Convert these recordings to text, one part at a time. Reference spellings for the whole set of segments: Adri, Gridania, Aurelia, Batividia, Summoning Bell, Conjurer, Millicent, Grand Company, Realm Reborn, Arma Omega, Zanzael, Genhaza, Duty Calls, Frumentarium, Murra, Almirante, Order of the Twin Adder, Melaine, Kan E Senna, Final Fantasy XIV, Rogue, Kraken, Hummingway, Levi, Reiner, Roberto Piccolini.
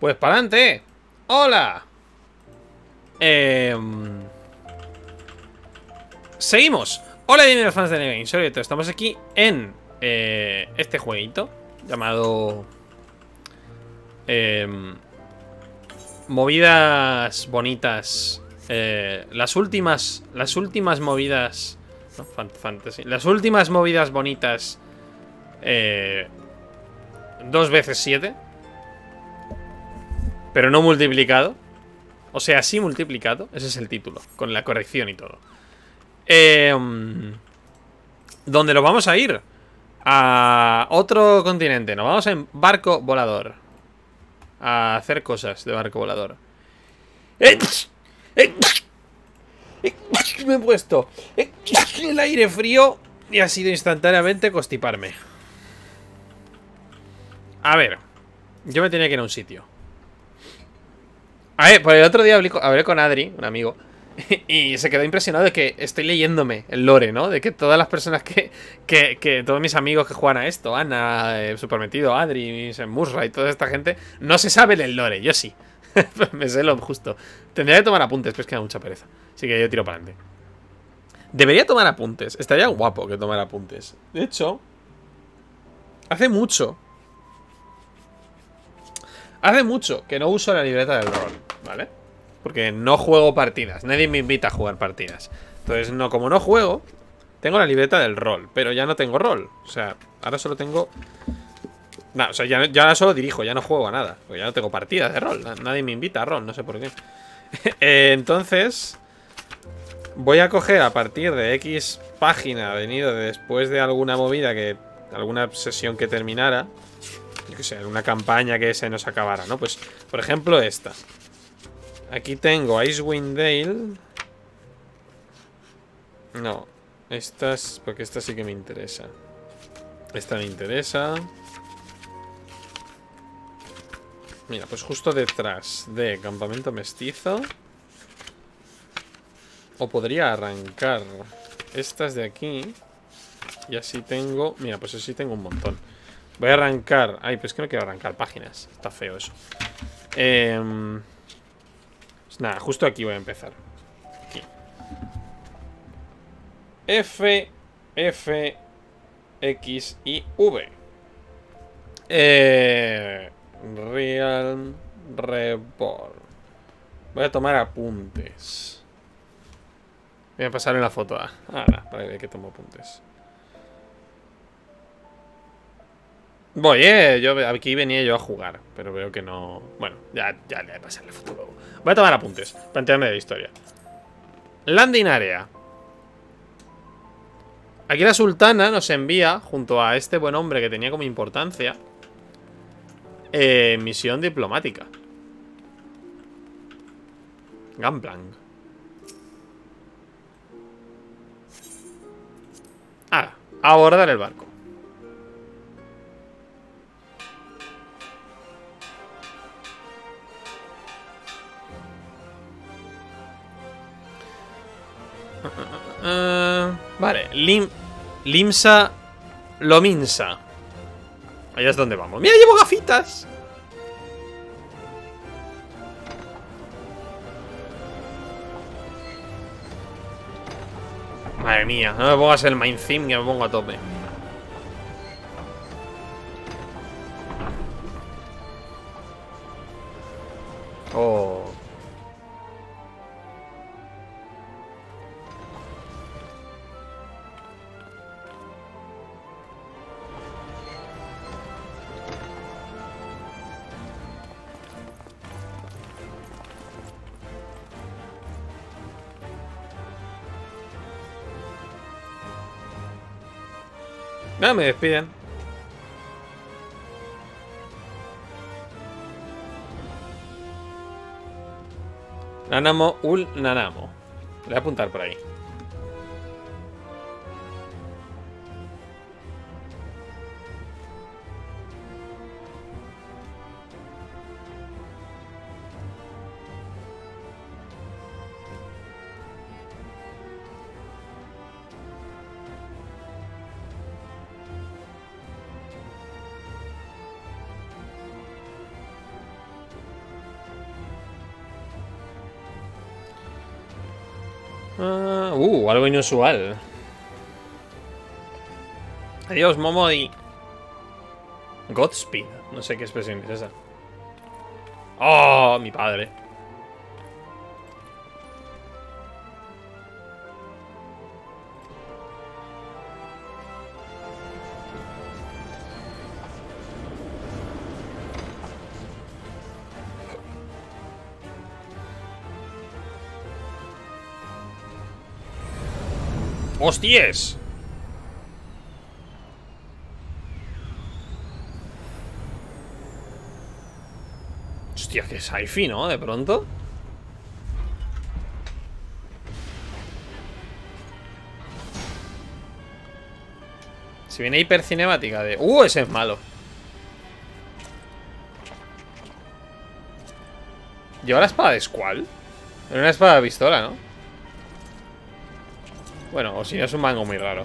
Pues para adelante. ¡Hola! Seguimos. Hola, bienvenidos fans de Neven. Soy Leto. Estamos aquí en este jueguito llamado movidas bonitas. Las últimas movidas. No, Fantasy. Las últimas movidas bonitas. 2 veces 7. Pero no multiplicado. O sea, sí multiplicado. Ese es el título, con la corrección y todo. Donde nos vamos a ir a otro continente. Nos vamos en barco volador a hacer cosas de barco volador. Me he puesto el aire frío y ha sido instantáneamente constiparme. A ver, yo me tenía que ir a un sitio. A ver, por el otro día hablé con Adri, un amigo, y se quedó impresionado de que estoy leyéndome el lore, ¿no? De que todas las personas que todos mis amigos que juegan a esto, Ana, Supermetido, Adri, Murra y toda esta gente, no se saben el lore, yo sí. Me sé lo justo. Tendría que tomar apuntes, pero es que da mucha pereza. Así que yo tiro para adelante. Debería tomar apuntes. Estaría guapo que tomara apuntes. De hecho, hace mucho que no uso la libreta del rol, ¿vale? Porque no juego partidas. Nadie me invita a jugar partidas. Entonces, no, como no juego, tengo la libreta del rol. Pero ya no tengo rol. O sea, ahora solo tengo... No, o sea, ya solo dirijo, ya no juego a nada. Porque ya no tengo partidas de rol. Nadie me invita a rol, no sé por qué. Entonces, voy a coger a partir de X página venido de después de alguna movida que... Alguna sesión que terminara. Yo qué sé, alguna campaña que se nos acabara, ¿no? Pues, por ejemplo, esta. Aquí tengo Icewind Dale. No. Estas, porque esta sí que me interesa. Esta me interesa. Mira, pues justo detrás de Campamento Mestizo. O podría arrancar estas de aquí. Y así tengo... Mira, pues así tengo un montón. Voy a arrancar... Ay, pues que no quiero arrancar páginas. Está feo eso. Pues nada, justo aquí voy a empezar. Aquí. F, F, X y V. Real Reborn. Voy a tomar apuntes. Voy a pasar en la foto A. Ahora, para que vea que tomo apuntes. Voy, yo aquí venía yo a jugar, pero veo que no... Bueno, ya le voy a pasar la foto luego. Voy a tomar apuntes, para enterarme de la historia. Landing Area. Aquí la sultana nos envía, junto a este buen hombre que tenía como importancia... misión diplomática. Gunplank. Ah, abordar el barco. Vale, Limsa Lominsa. Allá es donde vamos. ¡Mira, llevo gafitas! Madre mía, no me pongas el main theme que me pongo a tope. Oh. No, me despiden. Nanamo Ul Nanamo. Le voy a apuntar por ahí. Algo inusual. Adiós, Momo y... Godspeed. No sé qué expresión es esa. ¡Oh, mi padre! ¡Hostias! Hostia, que es hi-fi, ¿no? De pronto. Si viene hipercinemática de... ese es malo. ¿Lleva la espada de Squall? Era una espada de pistola, ¿no? Bueno, o si no es un mango muy raro.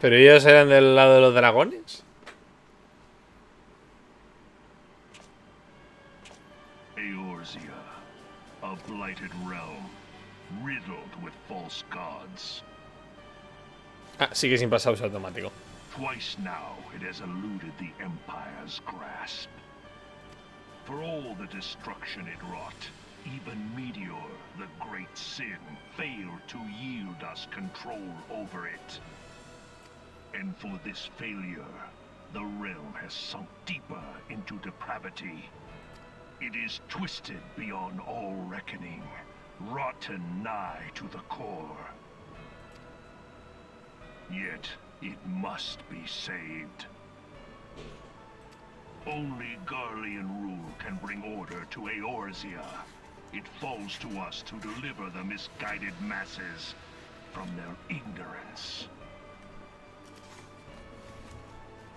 ¿Pero ellos eran del lado de los dragones? Eorzea, a blighted realm, riddled with false gods. Ah, sigue sin pasar uso automático. Twice now it has eluded the Empire's grasp. For all the destruction it wrought, even Meteor, the great sin, failed to yield us control over it. And for this failure, the realm has sunk deeper into depravity. It is twisted beyond all reckoning, rotten nigh to the core. Yet, it must be saved. Only Garlean rule can bring order to Eorzea. It falls to us to deliver the misguided masses from their ignorance.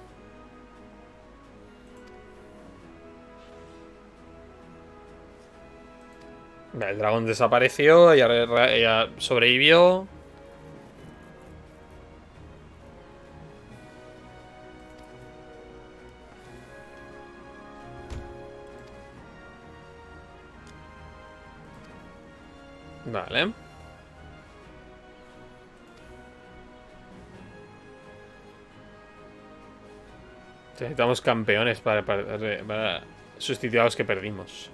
El dragón desapareció, ella sobrevivió. Vale. Necesitamos campeones para sustituir a los que perdimos.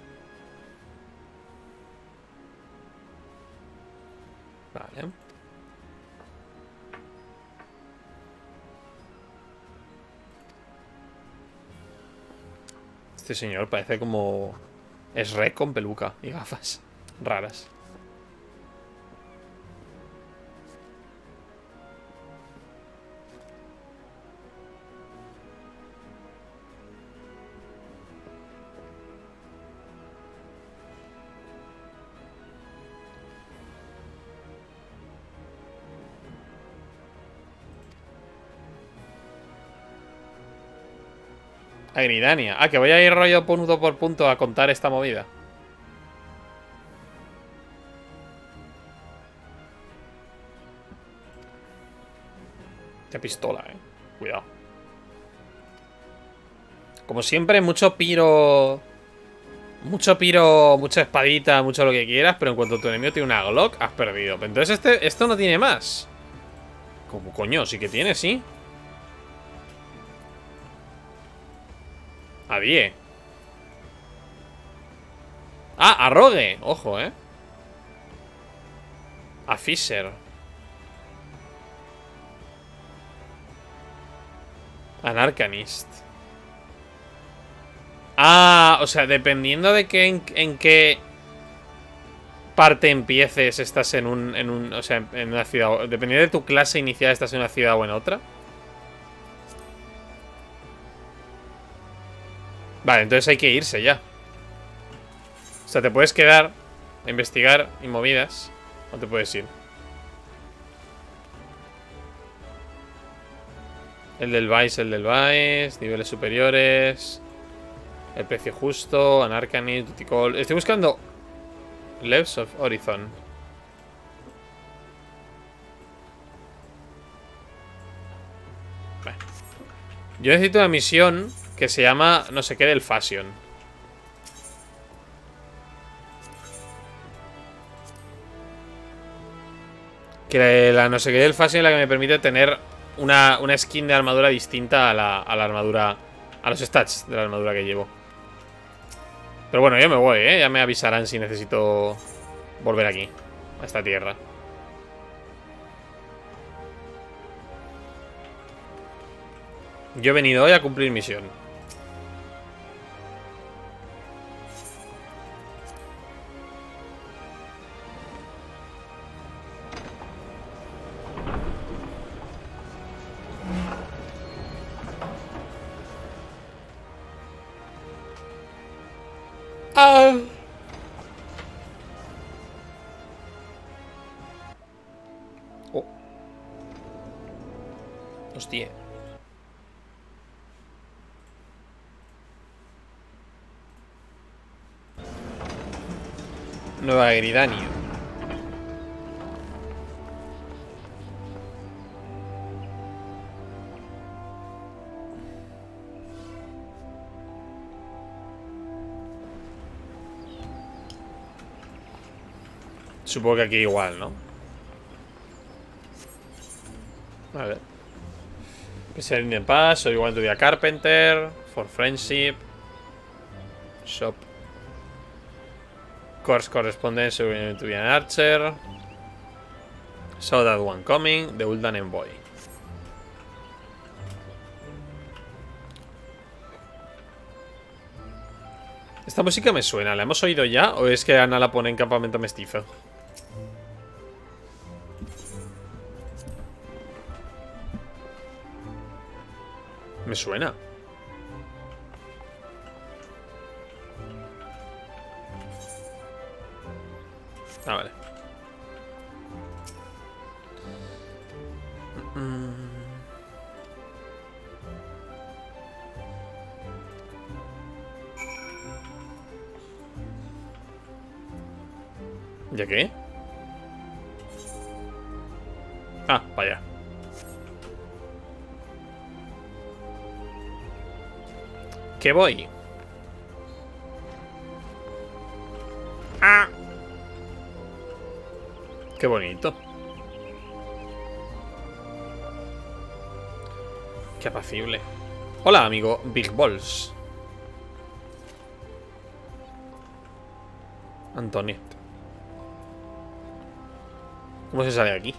Vale. Este señor parece como... Es Rey con peluca y gafas raras. A Gridania. Ah, que voy a ir rollo punto por punto a contar esta movida. Qué pistola, Cuidado. Como siempre, mucho piro. Mucho piro, mucha espadita, mucho lo que quieras. Pero en cuanto tu enemigo tiene una Glock, has perdido. Entonces esto no tiene más. Como coño, sí que tiene, sí. A 10. Ah, a Rogue. Ojo, A Fisher. An Arcanist. Ah, o sea, dependiendo de que en qué parte empieces, estás en un o sea, en una ciudad. Dependiendo de tu clase inicial, estás en una ciudad o en otra. Vale, entonces hay que irse ya. O sea, te puedes quedar, investigar y movidas, o te puedes ir. El del Vice, niveles superiores, el precio justo, Anarcanist, Tuticol. Estoy buscando Leaves of Horizon. Bueno. Yo necesito una misión que se llama no sé qué del Fashion. Que la no sé qué del Fashion es la que me permite tener una skin de armadura distinta a la armadura, a los stats de la armadura que llevo. Pero bueno, yo me voy, ¿eh? Ya me avisarán si necesito volver aquí, a esta tierra. Yo he venido hoy a cumplir misión. Oh. Hostia. Nueva Gridania. Supongo que aquí igual, ¿no? Vale. Pizzerín de paz, soy igual to the Carpenter, for friendship, shop. Course correspondencia to be an archer. Saw that one coming, the Uldan envoy. Esta música me suena, ¿la hemos oído ya? ¿O es que Ana la pone en Campamento Mestizo? Me suena. Ah, vale. ¿Ya qué? Ah, vaya. ¿Qué voy? Ah. Qué bonito. Qué apacible. Hola, amigo Big Balls. Antonio. ¿Cómo se sale de aquí?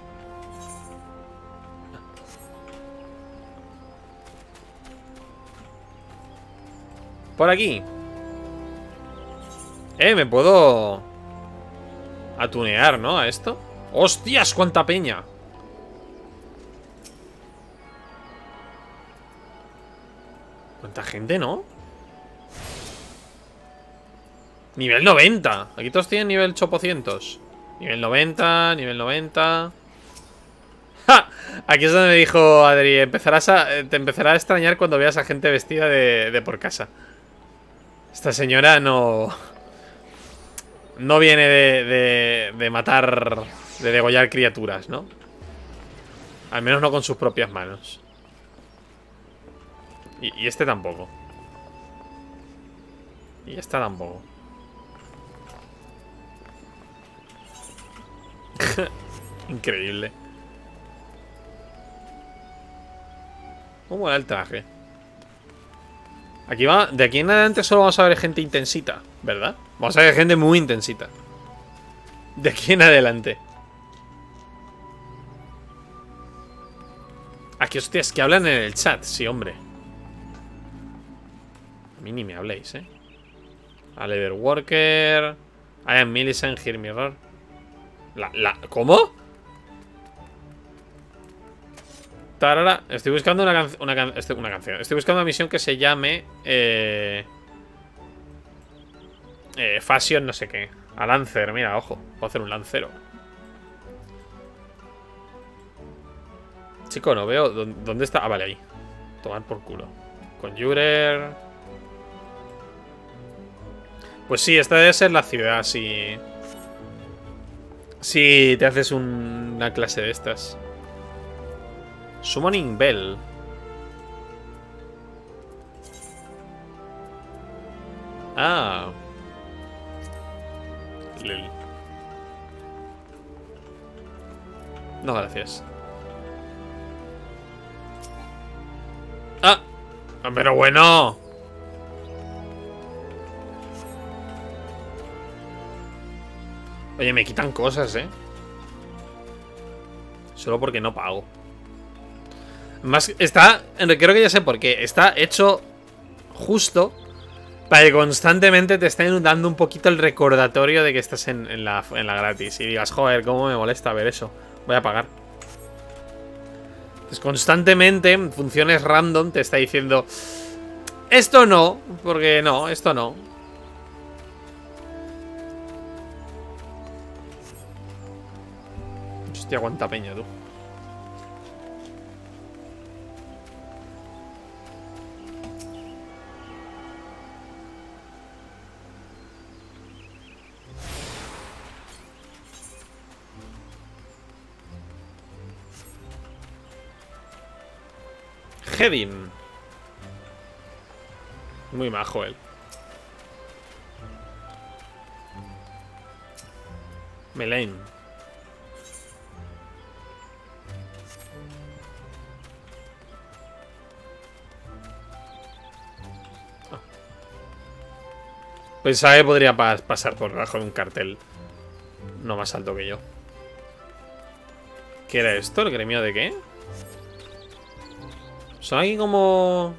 Por aquí. Me puedo atunear, ¿no? A esto. ¡Hostias! ¡Cuánta peña! ¿Cuánta gente, no? Nivel 90. Aquí todos tienen nivel 800. Nivel 90, nivel 90. ¡Ja! Aquí es donde me dijo Adri, te empezará a extrañar cuando veas a gente vestida de por casa. Esta señora no viene de matar, de degollar criaturas, ¿no? Al menos no con sus propias manos. Y este tampoco. Y esta tampoco. Increíble. ¿Cómo era el traje? Aquí va. De aquí en adelante solo vamos a ver gente intensita, ¿verdad? Vamos a ver gente muy intensita. De aquí en adelante. Aquí, hostias, que hablan en el chat. Sí, hombre. A mí ni me habléis, ¿eh? A leather worker. I am Millicent, hear me roar. ¿Cómo? Tarara. Estoy buscando una canción. Estoy buscando una misión que se llame Fashion no sé qué. A Lancer, mira, ojo. Puedo hacer un lancero. Chico, no veo dónde está. Ah, vale, ahí. Tomar por culo. Conjurer. Pues sí, esta debe ser la ciudad, sí. Sí, te haces una clase de estas. Summoning Bell. Ah. Lil. No, gracias. Ah. Pero bueno. Oye, me quitan cosas, ¿eh? Solo porque no pago. Más está... Creo que ya sé por qué. Está hecho justo para que constantemente te estén dando un poquito el recordatorio de que estás en la gratis. Y digas, joder, cómo me molesta ver eso. Voy a pagar. Entonces, constantemente, en funciones random, te está diciendo... Esto no, porque no, esto no. Hostia, aguanta peña, tú. Hedin. Muy majo él. Melaine. Oh. Pensaba que podría pasar por debajo de un cartel no más alto que yo. ¿Qué era esto? ¿El gremio de qué? Son aquí como...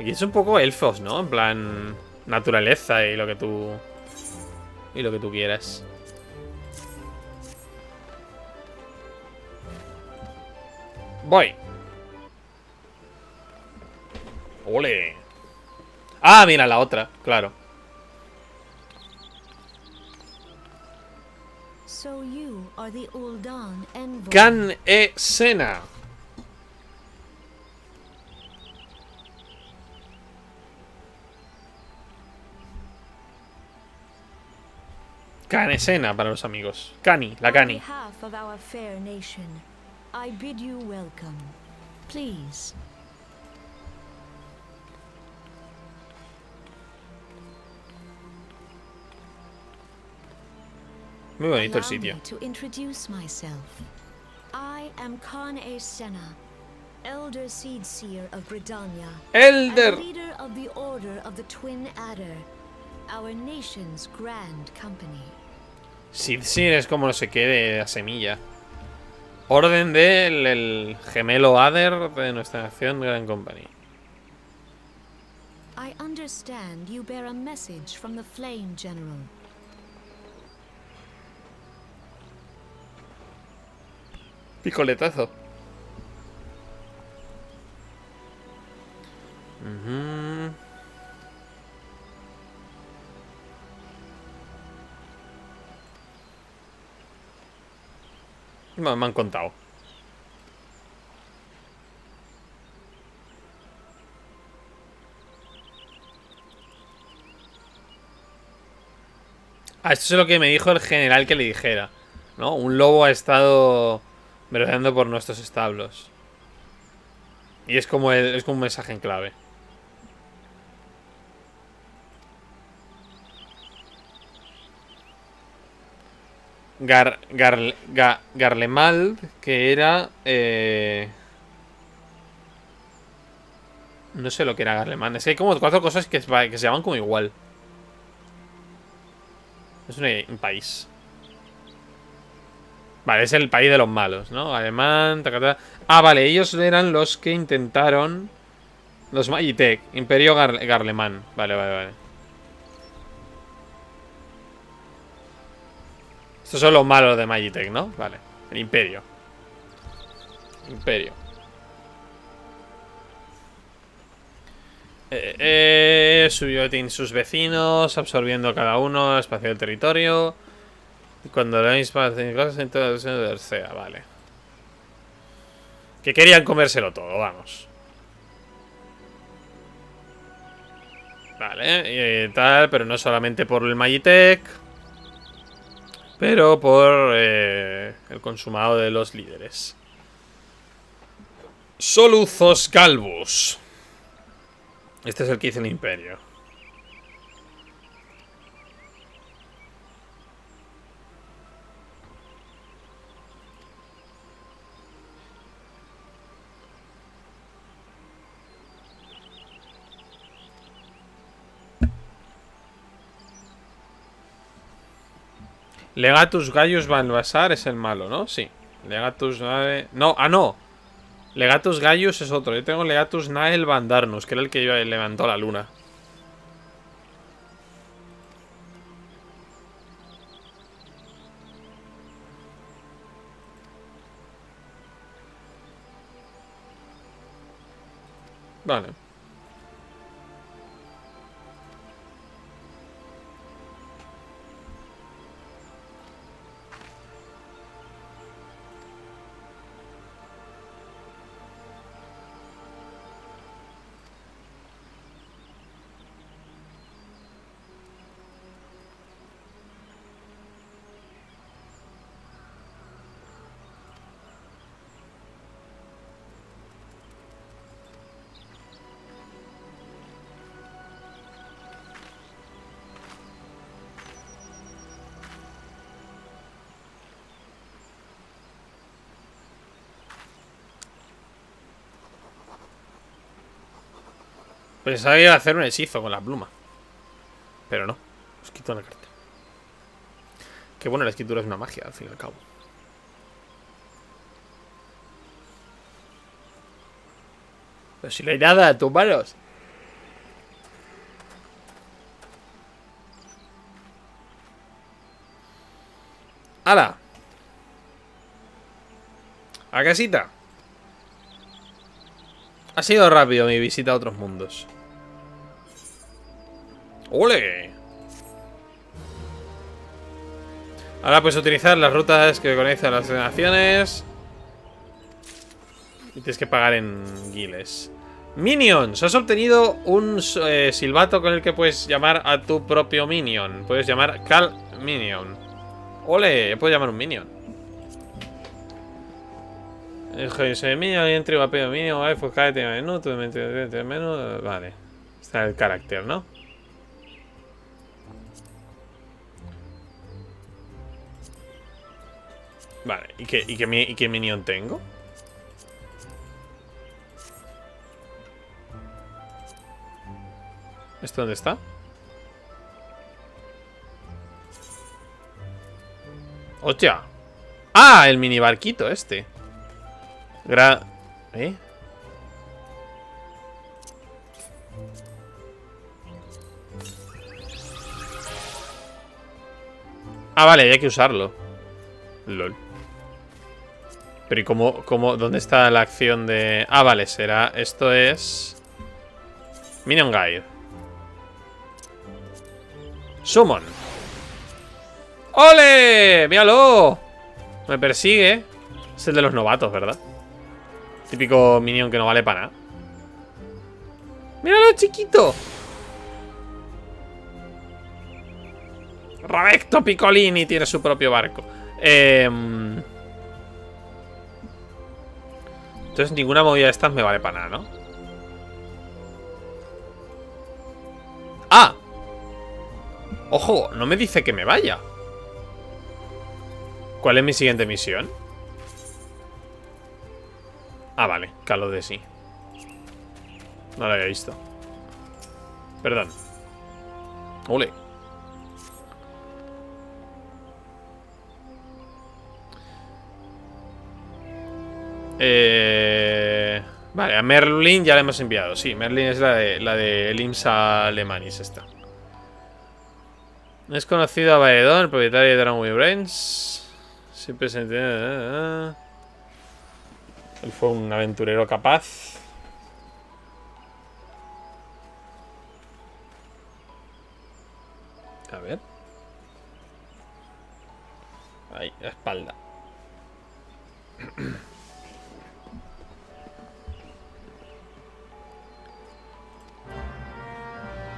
Aquí es un poco elfos, ¿no? En plan... Naturaleza y lo que tú... Y lo que tú quieras. Voy. Ole. Ah, mira, la otra, claro. Kan E Senna. Kan E Senna para los amigos. Cani, la Cani. Muy bonito el sitio. Elder Seed Seer of Gridania. Elder Leader of the Order of the Twin Adder. Our nation's Grand Company. Sí, sí, es como no sé qué de la semilla. Orden del el gemelo Adder de nuestra nación Grand Company. I understand you bear a message from the Flame General. Picoletazo. Me han contado. Ah, esto es lo que me dijo el general que le dijera, ¿no? Un lobo ha estado merodeando por nuestros establos. Y es como, es como un mensaje en clave. Garlemald, que era... No sé lo que era Garlemald. Es que hay como cuatro cosas que se llaman como igual. Es un país. Vale, es el país de los malos, ¿no? Alemán, tacatá. Ah, vale, ellos eran los que intentaron... Los Magitek, Imperio Garlemán. Vale, vale, vale. Estos son los malos de Magitek, ¿no? Vale. El Imperio. Imperio. Subió Tin sus vecinos, absorbiendo cada uno el espacio del territorio. Y cuando lo habéis para hacer cosas, entonces de Eorzea, vale. Que querían comérselo todo, vamos. Vale, tal, pero no solamente por el Magitek. pero por el consumado de los líderes. Soluzos Calvus. Este es el que hizo el Imperio. Legatus Gallus Balvasar es el malo, ¿no? Sí. Legatus... No, ah, no. Legatus Gallus es otro. Yo tengo Legatus Nael van Darnus, que era el que levantó la luna. Vale. Pensaba que iba a hacer un hechizo con la pluma, pero no. Os quito la carta. Que bueno, la escritura es una magia, al fin y al cabo. Pero si no hay nada en tus manos. ¡Hala! ¡A casita! Ha sido rápido mi visita a otros mundos. ¡Ole! Ahora puedes utilizar las rutas que conectan las naciones. Y tienes que pagar en guiles. Minions, has obtenido un silbato con el que puedes llamar a tu propio minion. Puedes llamar Cal Minion. ¡Ole! Yo puedo llamar un minion. Soy minion, alguien tribapeo minion. Vale, pues cada menú, tu menú. Vale. Está el carácter, ¿no? Vale, ¿y qué minion tengo? ¿Esto dónde está? ¡Hostia! ¡Ah! El mini barquito este. Ah, vale, hay que usarlo. LOL. Pero ¿y cómo dónde está la acción de...? Ah, vale, será... Esto es... Minion Guide. Summon. ¡Ole! ¡Míralo! Me persigue. Es el de los novatos, ¿verdad? Típico minion que no vale para nada. ¡Míralo, chiquito! Roberto Piccolini tiene su propio barco. Entonces ninguna movida de estas me vale para nada, ¿no? ¡Ah! ¡Ojo! No me dice que me vaya. ¿Cuál es mi siguiente misión? Ah, vale, Carlos de sí. No lo había visto. Perdón. Ole. Vale, a Merlin ya la hemos enviado. Sí, Merlin es la de Limsa Lominsa esta. Es conocido a Baderon, el propietario de Dragon Brains. Siempre se entiende. Él fue un aventurero capaz. A ver. Ahí, la espalda.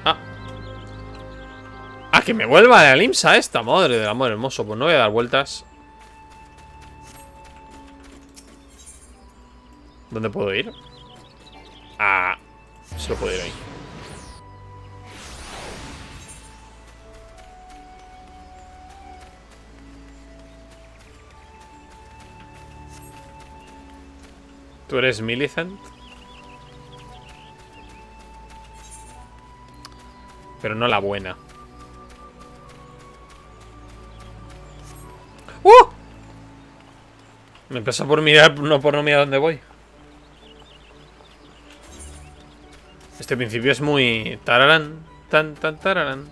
Ah. que me vuelva la Limsa esta. Madre del amor hermoso. Pues no voy a dar vueltas. ¿Dónde puedo ir? Ah, se lo puedo ir ahí. ¿Tú eres Millicent? Pero no la buena. ¡Uh! Me pasa por mirar, no por no mirar dónde voy. Este principio es muy... Tararán, tan, tan, tararán.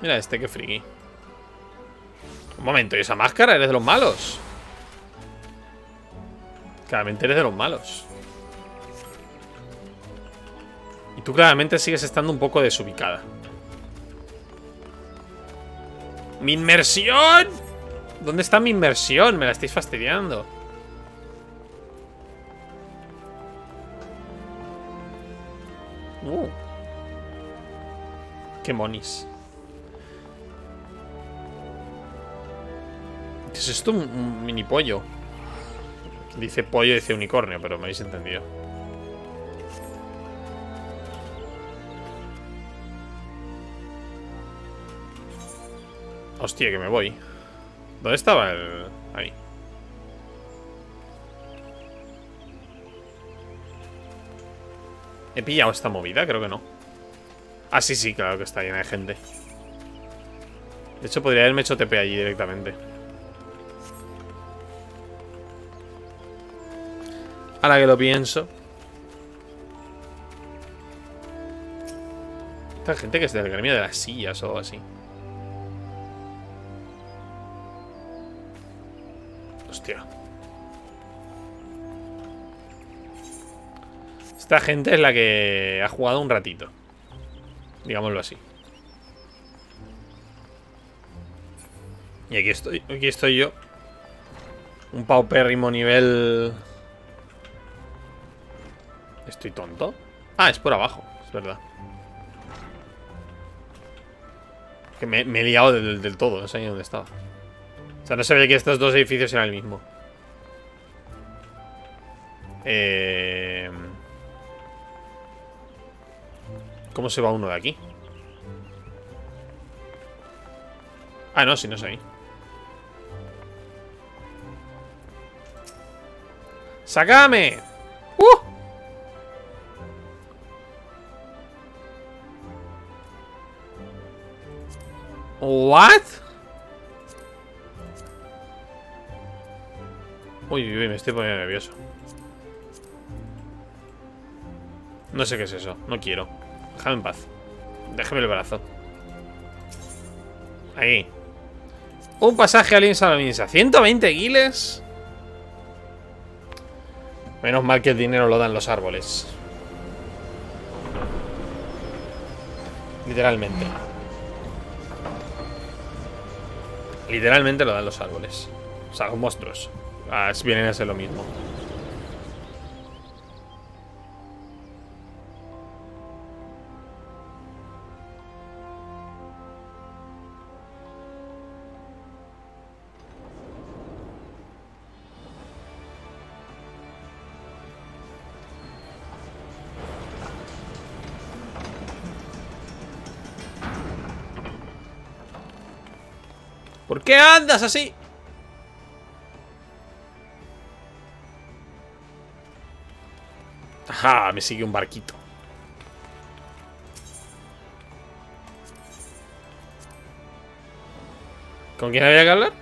Mira este, que friki. Un momento, ¿y esa máscara? ¿Eres de los malos? Claramente eres de los malos. Y tú claramente sigues estando un poco desubicada. ¡Mi inmersión! ¿Dónde está mi inmersión? Me la estáis fastidiando. ¡Qué monis! ¿Es esto un mini pollo? Dice pollo, dice unicornio, pero me habéis entendido. Hostia, que me voy. ¿Dónde estaba el...? Ahí. ¿He pillado esta movida? Creo que no. Ah, sí, sí, claro que está llena de gente. De hecho, podría haberme hecho TP allí directamente. Ahora que lo pienso. Esta gente que es del gremio de las sillas o algo así. Hostia. Esta gente es la que ha jugado un ratito. Digámoslo así. Y aquí estoy yo. Un paupérrimo nivel... ¿Estoy tonto? Ah, es por abajo, es verdad. Que me he liado del todo, no sé ni dónde estaba. O sea, no sabía que estos dos edificios eran el mismo. ¿Cómo se va uno de aquí? Ah, no, si no es ahí. ¡Sácame! ¿What? Uy, uy, uy, me estoy poniendo nervioso. No sé qué es eso, no quiero. Déjame en paz. Déjame el brazo. Ahí. Un pasaje a Limsa Lominsa. 120 guiles. Menos mal que el dinero lo dan los árboles. Literalmente. Literalmente lo dan los árboles. O sea, los monstruos. Ah, vienen a ser lo mismo. ¿Por qué andas así? Ajá, me sigue un barquito. ¿Con quién había que hablar?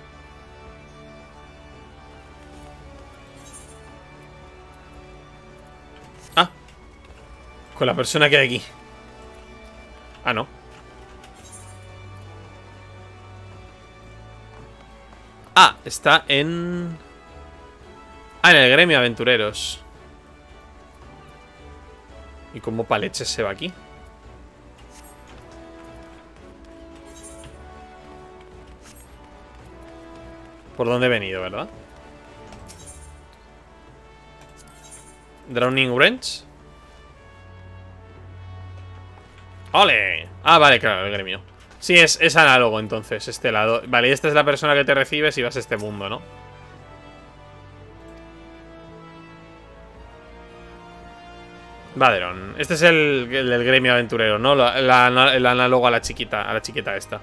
Ah, con la persona que hay aquí. Ah, no. Ah, está en... Ah, en el gremio aventureros. ¿Y cómo paleches se va aquí? por donde he venido, ¿verdad? Drowning Wrench. ¡Ole! Ah, vale, claro, el gremio. Sí, es análogo entonces, este lado. Vale, y esta es la persona que te recibe si vas a este mundo, ¿no? Baderon. Este es el gremio aventurero, ¿no? El análogo a la chiquita esta.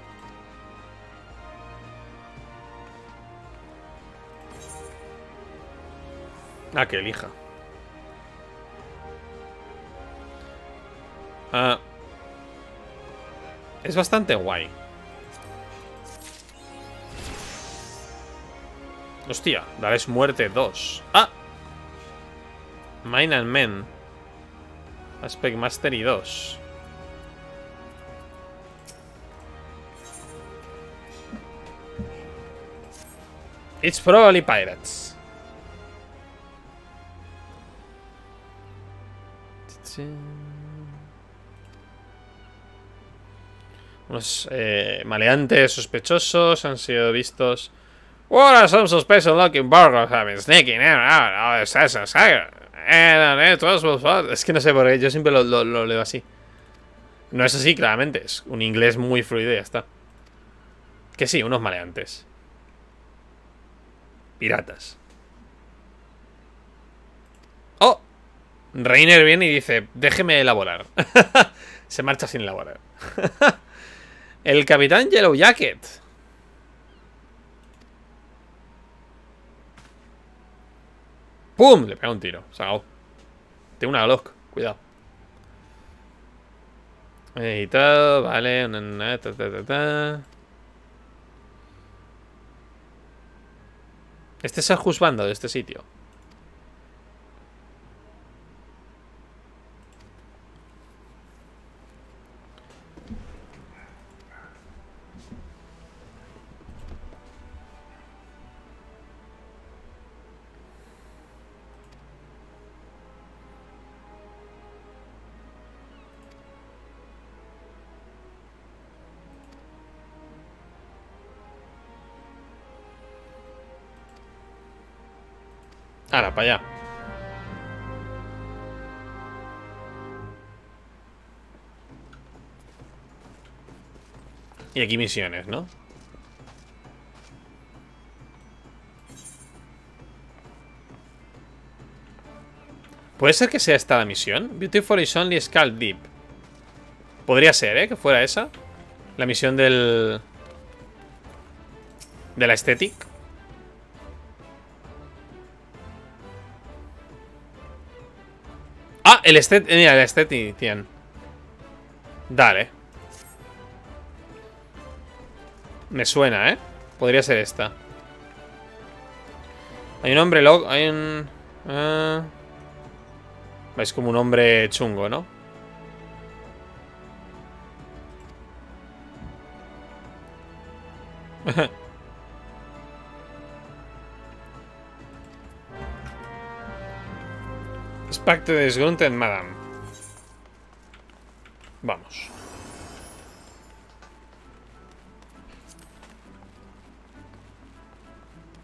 Ah, que elija. Ah. Es bastante guay. Hostia, darles muerte 2. ¡Ah! Mine and Men. Aspect Mastery 2. It's probably pirates. Unos maleantes sospechosos han sido vistos. What are some suspicious looking burglars have been sneaking in out of Sassa's hair? Es que no sé por qué, yo siempre lo leo así. No es así, claramente. Es un inglés muy fluido y ya está. Que sí, unos maleantes. Piratas. Oh, Reiner viene y dice: déjeme elaborar. Se marcha sin elaborar. El capitán Yellow Jacket. ¡Pum! Le pega un tiro. Sagao. Tiene una Glock. Cuidado. Editado. Vale. Este es el juzgando de este sitio. Ahora, para allá. Y aquí misiones, ¿no? ¿Puede ser que sea esta la misión? Beautiful is only Skull Deep. Podría ser, ¿eh? Que fuera esa. La misión del... de la estética. Ah, el estet. Mira, el estet tienen. Dale. Me suena, ¿eh? Podría ser esta. Hay un hombre loco. Hay un... Es como un hombre chungo, ¿no? Pacto de Disgrunted Madame. Vamos.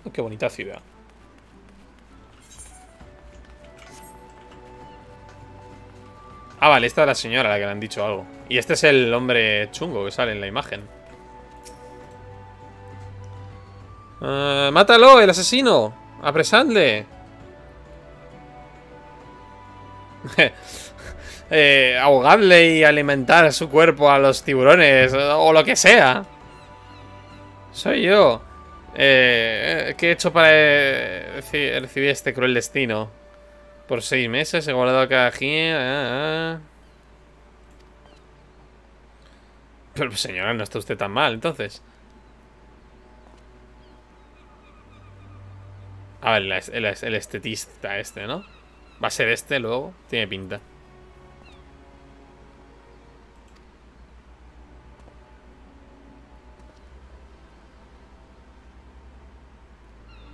Oh, qué bonita ciudad. Ah, vale, esta es la señora a la que le han dicho algo. Y este es el hombre chungo que sale en la imagen. ¡Mátalo, el asesino! ¡Apresadle! Ahogarle y alimentar su cuerpo a los tiburones o lo que sea. Soy yo. ¿Qué he hecho para recibir este cruel destino? Por 6 meses he guardado cada día. Pero señora, no está usted tan mal entonces. A ver, el estetista este, ¿no? Va a ser este luego. Tiene pinta.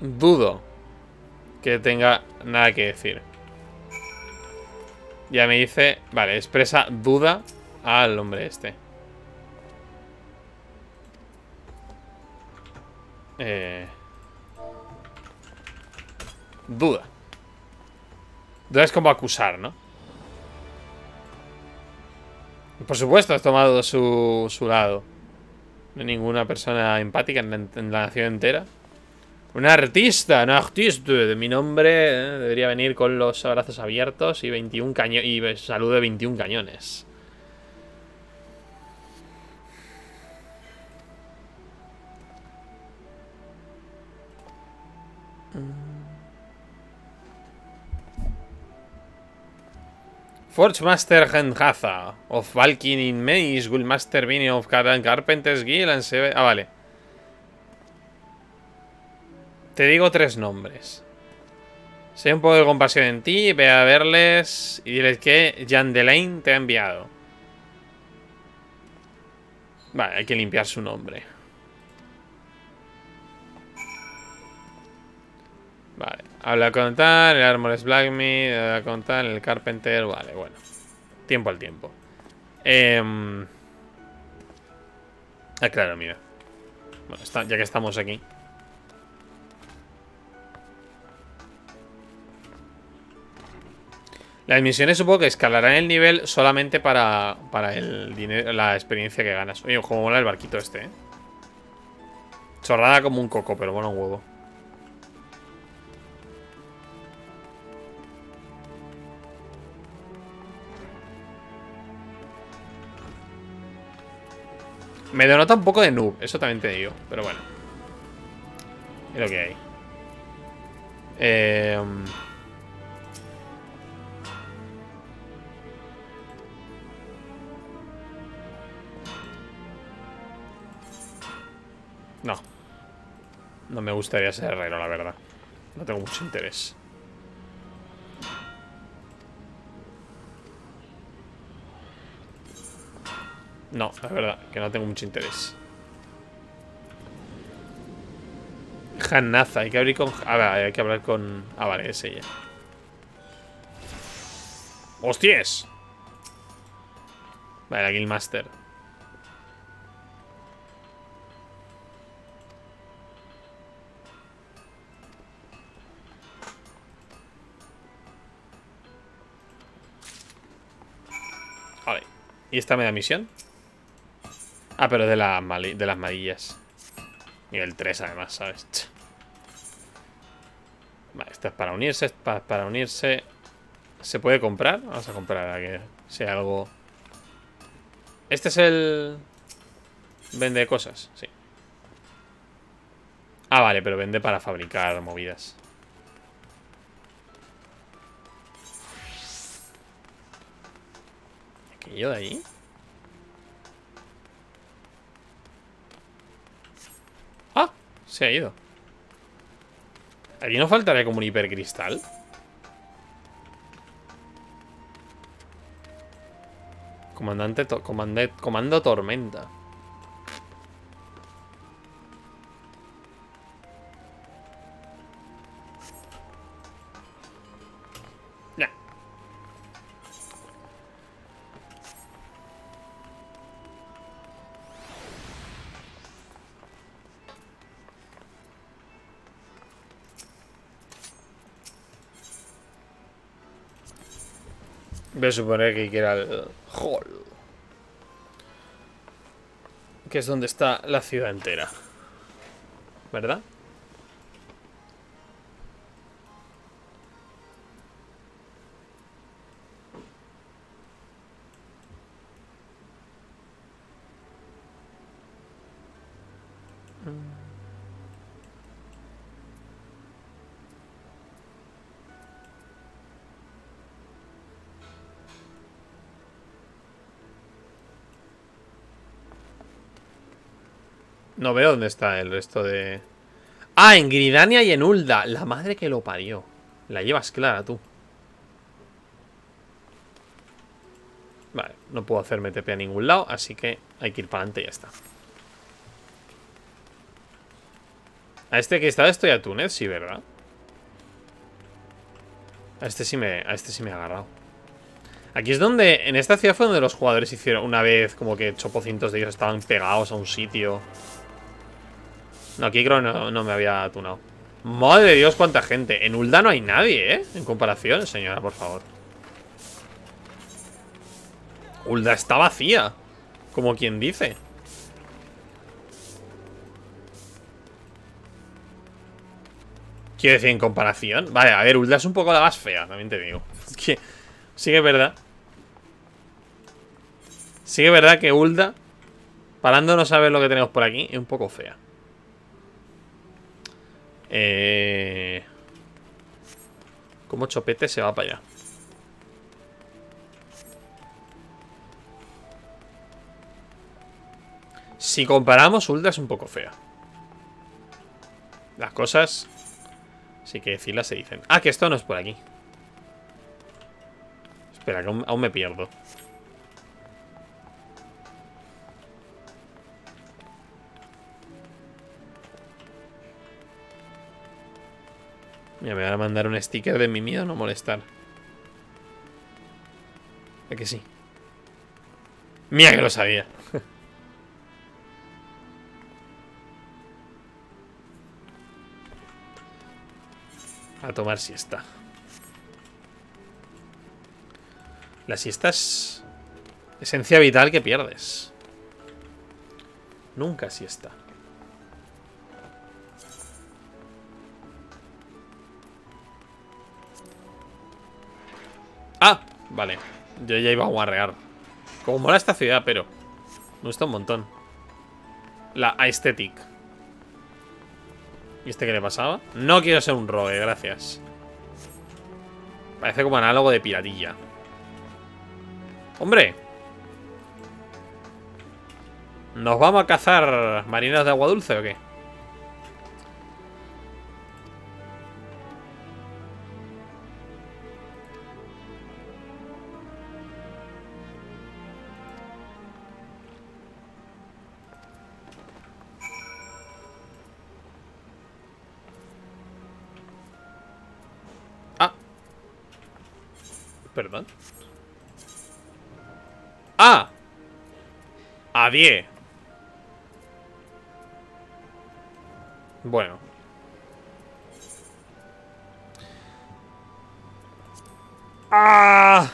Dudo que tenga nada que decir. Ya me dice... Vale, expresa duda al hombre este. Duda. Duda es como acusar, ¿no? Y por supuesto has tomado su lado. No hay ninguna persona empática en la nación entera. Un artista de mi nombre debería venir con los abrazos abiertos y 21 cañones. Y saludo de 21 cañones. Forge Master Genhaza of Valkin in Maze, Guild Master Vini of Carpenters Guild and Seve. Ah, vale. Te digo 3 nombres. Sé un poco de compasión en ti, ve a verles y diles que Yandelaine te ha enviado. Vale, hay que limpiar su nombre. Vale, habla con tal, el Armor es Blacksmith, habla con tal, el Carpenter, vale, bueno. Tiempo al tiempo. Ah, claro, mira. Bueno, ya que estamos aquí. Las misiones supongo que escalarán el nivel solamente para el dinero, la experiencia que ganas. Oye, como mola el barquito este, ¿eh? Chorrada como un coco, pero bueno, un huevo. Me denota un poco de noob, eso también te digo, pero bueno. Es lo que hay. No. No me gustaría ser herrero, la verdad. No tengo mucho interés. No, la verdad, que no tengo mucho interés. Hannaza, hay que abrir con... A ver, hay que hablar con... Ah, vale, es ella. ¡Hostias! Vale, la Guildmaster. Vale. ¿Y esta me da misión? Ah, pero de las malillas. Nivel 3 además, ¿sabes? Vale, esto es para unirse, para unirse. ¿Se puede comprar? Vamos a comprar a que sea algo. Este es el... Vende cosas, sí. Ah, vale, pero vende para fabricar movidas. ¿Aquello de ahí? Se ha ido. ¿Aquí no faltaría como un hipercristal? Comando tormenta. Nah. Voy a suponer que quiera el hall, que es donde está la ciudad entera, ¿verdad? No veo dónde está el resto de... Ah, en Gridania y en Ulda. La madre que lo parió. La llevas clara, tú. Vale, no puedo hacerme TP a ningún lado, así que hay que ir para adelante y ya está. A este que está estoy a Túnez, sí, ¿verdad? A este sí me ha agarrado. Aquí es donde... En esta ciudad fue donde los jugadores hicieron una vez como que chopocientos de ellos estaban pegados a un sitio. No, aquí creo no me había atunado. Madre de Dios, cuánta gente. En Ulda no hay nadie, ¿eh? En comparación, señora, por favor. Ulda está vacía, como quien dice. Quiero decir, en comparación. Vale, a ver, Ulda es un poco la más fea, también te digo. Es que sí que es verdad. Sí que es verdad que Ulda, parándonos a ver lo que tenemos por aquí, es un poco fea. Como chopete se va para allá. Si comparamos, Ulda es un poco fea. Las cosas, sí que decirlas, se dicen. Ah, que esto no es por aquí. Espera, que aún me pierdo. Mira, me van a mandar un sticker de mi miedo no molestar. ¿A que sí? Mira, que lo sabía. A tomar siesta. La siesta es esencia vital que pierdes. Nunca siesta. Ah, vale. Yo ya iba a guarrear. Como mola esta ciudad, pero me gusta un montón. La aesthetic. ¿Y este qué le pasaba? No quiero ser un rogue, gracias. Parece como análogo de piratilla. ¡Hombre! ¿Nos vamos a cazar marineros de agua dulce o qué? Perdón. ¡Ah! A 10. Bueno. ¡Ah!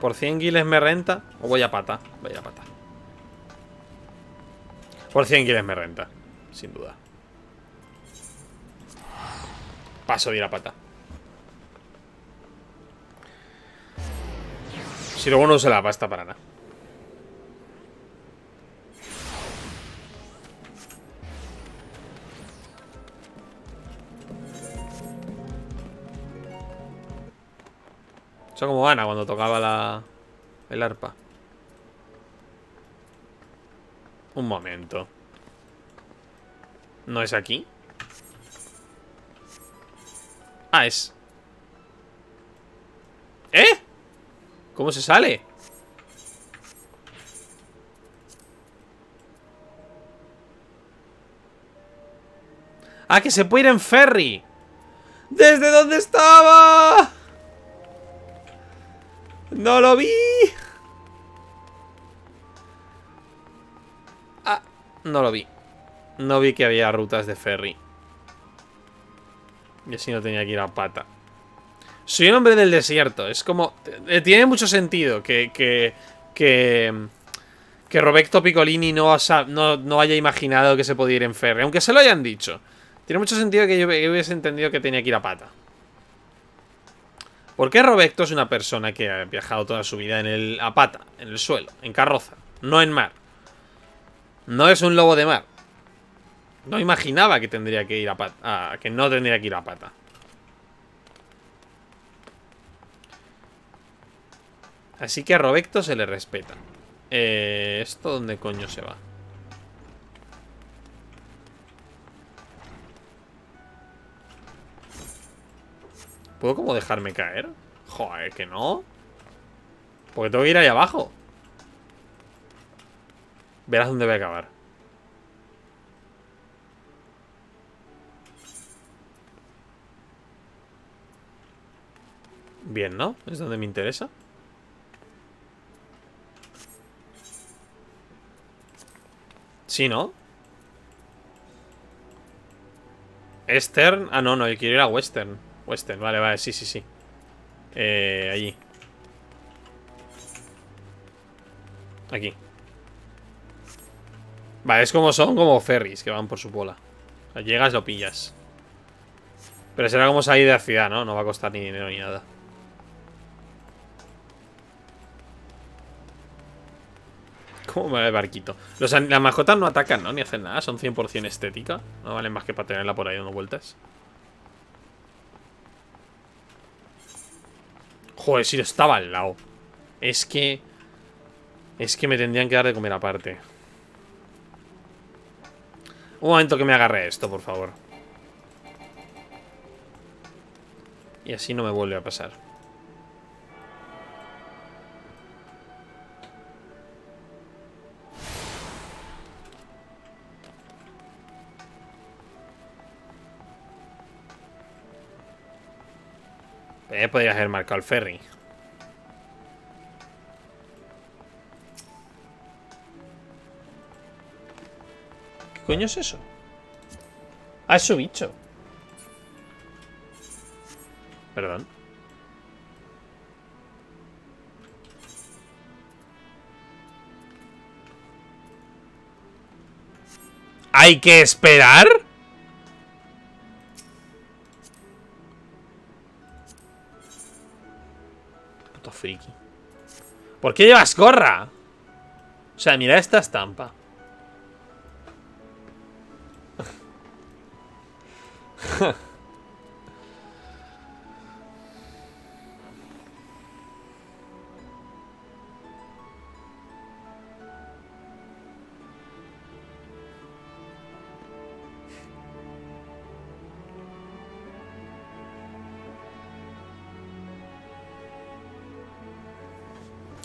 ¿Por 100 guiles me renta? O voy a pata. Voy a pata. Por 100 guiles me renta. Sin duda. Paso de ir a pata. Si luego no uso la pasta para nada. Eso como Ana cuando tocaba el arpa. Un momento. ¿No es aquí? Ah, es. ¿Eh? ¿Cómo se sale? ¡Ah, que se puede ir en ferry! ¡Desde donde estaba! ¡No lo vi! Ah, no lo vi. No vi que había rutas de ferry. Y así no tenía que ir a pata. Soy un hombre del desierto. Es como... tiene mucho sentido que Roberto Piccolini no haya imaginado que se podía ir en ferry. Aunque se lo hayan dicho. Tiene mucho sentido que yo hubiese entendido que tenía que ir a pata. ¿Por qué Roberto es una persona que ha viajado toda su vida a pata? En el suelo, en carroza, no en mar. No es un lobo de mar. No imaginaba que tendría que ir a pata. Ah, que no tendría que ir a pata. Así que a Roberto se le respeta. ¿Esto dónde coño se va? ¿Puedo como dejarme caer? Joder, que no. Porque tengo que ir ahí abajo. Verás dónde voy a acabar. Bien, ¿no? Es donde me interesa. Sí, ¿no? Eastern. Ah, no, no, yo quiero ir a Western. Western, vale, vale, sí, sí, sí. Allí. Aquí. Vale, es como son, como ferries que van por su bola. O sea, llegas, lo pillas. Pero será como salir de la ciudad, ¿no? No va a costar ni dinero ni nada. ¿Cómo va el barquito? Las mascotas no atacan, ¿no? Ni hacen nada. Son 100% estética. No valen más que para tenerla por ahí dando vueltas. Joder, si lo estaba al lado. Es que me tendrían que dar de comer aparte. Un momento que me agarre esto, por favor. Y así no me vuelve a pasar. Podrías haber marcado el ferry. ¿Qué coño es eso? Ah, es su bicho. Perdón. ¿Hay que esperar? Puto friki. ¿Por qué llevas gorra? O sea, mira esta estampa.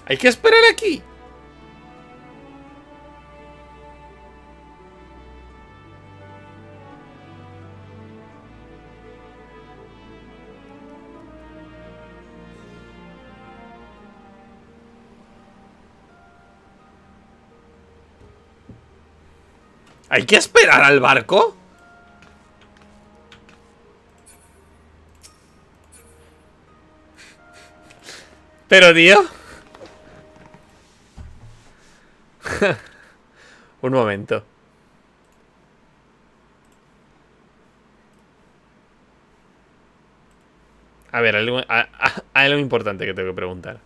Hay que esperar aquí. ¿Hay que esperar al barco? Pero, tío. Un momento. A ver, algo importante que tengo que preguntar.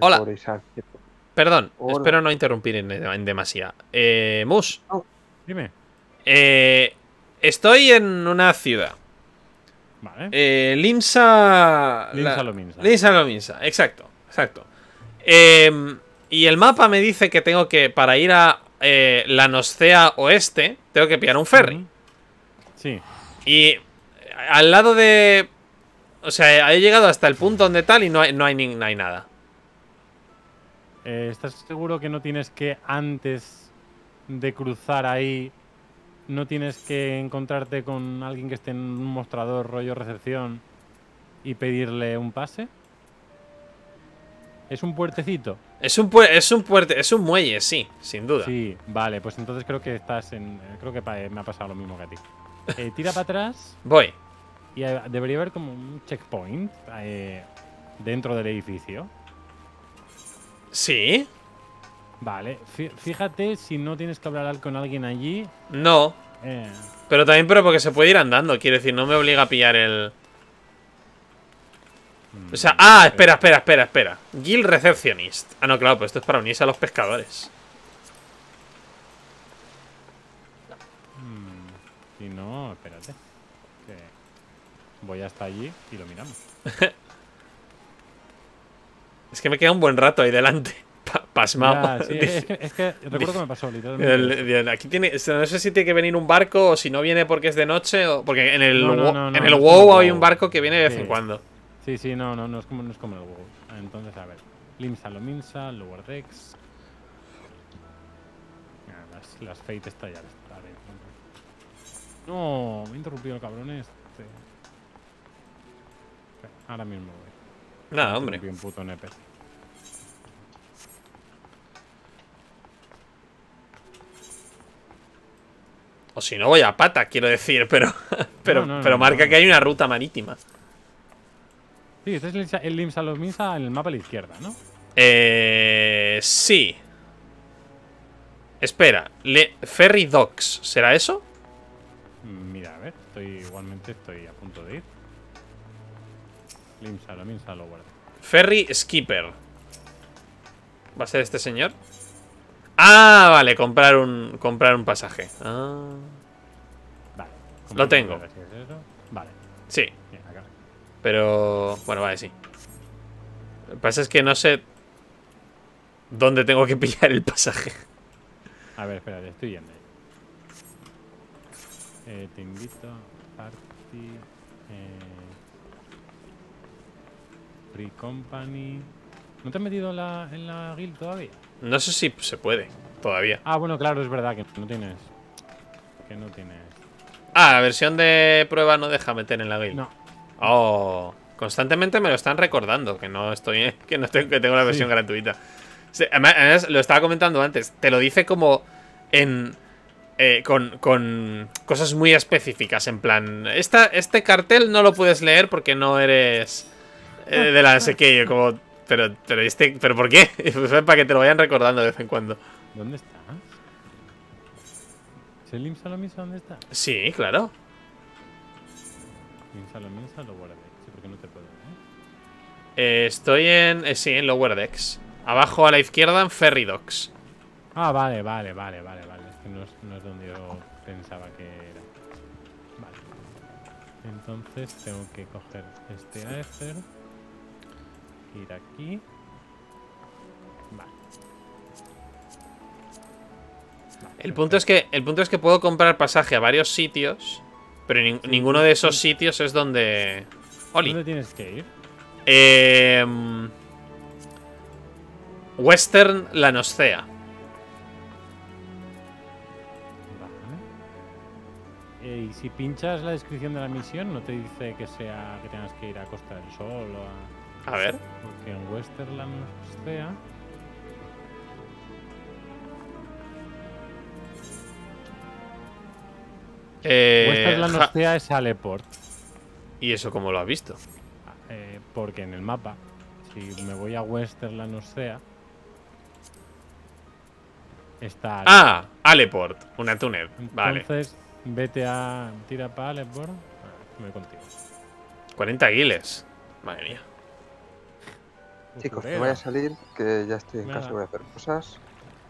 Hola. Perdón, hola. Espero no interrumpir en demasía. Mus. Oh, dime. Estoy en una ciudad. Vale. Limsa Lominsa. Limsa Lominsa, exacto, exacto. Y el mapa me dice que tengo que, para ir a la Noscea Oeste, tengo que pillar un ferry. Sí. Y al lado de... O sea, he llegado hasta el punto donde tal y no hay nada. ¿Estás seguro que no tienes que, antes de cruzar ahí... No tienes que encontrarte con alguien que esté en un mostrador, rollo recepción, y pedirle un pase? ¿Es un puertecito? Es un muelle, sí, sin duda. Sí, vale, pues entonces creo que estás en... Creo que me ha pasado lo mismo que a ti. Tira para atrás. Voy. Y debería haber como un checkpoint dentro del edificio. Sí. Vale, fíjate si no tienes que hablar con alguien allí. No. Pero también porque se puede ir andando, quiero decir, no me obliga a pillar el... O sea, espera. Guild Receptionist. Ah, no, claro, pues esto es para unirse a los pescadores. Si no, espérate. Que voy hasta allí y lo miramos. Es que me queda un buen rato ahí delante. Pasmado. Ya, sí, es que recuerdo que me pasó literalmente. Aquí tiene, no sé si tiene que venir un barco o si no viene porque es de noche o porque en el WoW hay un barco que viene de vez en cuando. Sí, sí, no es como, el WoW. Entonces, a ver. Limsa Lominsa, Lower Decks. Las Fate está ya. No, me interrumpió el cabrón este. Ahora mismo voy. Nada, hombre. Un puto nepe. si no voy a pata, quiero decir, pero marca que hay una ruta marítima. Sí, este es el Limsa Lominsa en el mapa a la izquierda, ¿no? Sí. Espera, Ferry Docks, ¿será eso? Mira, a ver, igualmente estoy a punto de ir. Limsa Lominsa lo guardo. Ferry Skipper. ¿Va a ser este señor? Ah, vale, comprar un pasaje. Ah. Vale. Lo tengo. Vale. Sí. Pero... bueno, vale, sí. Lo que pasa es que no sé dónde tengo que pillar el pasaje. A ver, espérate, estoy yendo. Te invito a party. Free Company. ¿No te has metido en la guild todavía? No sé si se puede todavía. Ah, bueno, claro, es verdad que no tienes. Ah, la versión de prueba no deja meter en la guild. No. Oh, constantemente me lo están recordando que no estoy, que tengo la versión gratuita. Sí, además, lo estaba comentando antes. Te lo dice como en con cosas muy específicas, en plan, este cartel no lo puedes leer porque no eres de la SK, como. Pero ¿por qué? Para que te lo vayan recordando de vez en cuando. ¿Dónde está? ¿Es el Limsa Lominsa dónde está? Sí, claro. Limsa Lominsa Lower Decks. Sí, porque no te puedo ver. Estoy en... sí, en Lower Decks. Abajo a la izquierda en Ferry Docks. Ah, vale. Es que no es donde yo pensaba que era. Vale. Entonces tengo que coger este AFR. Ir aquí. Vale. El punto es que puedo comprar pasaje a varios sitios, pero ninguno de esos sitios es donde... Oli. ¿Dónde tienes que ir? Western Lanoscea. Vale. Y si pinchas la descripción de la misión, ¿no te dice que sea que tengas que ir a Costa del Sol o a...? A ver. Porque en Westerland sea. Westerland Ostea es Aleport. ¿Y eso cómo lo has visto? Porque en el mapa, si me voy a Westerland Ostea, está Aleport. Ah, Aleport, una túnel. Vale. Entonces, vete a... tira para Aleport. Me voy contigo. 40 guiles. Madre mía. Chicos, me voy a salir, que ya estoy en casa, voy a hacer cosas.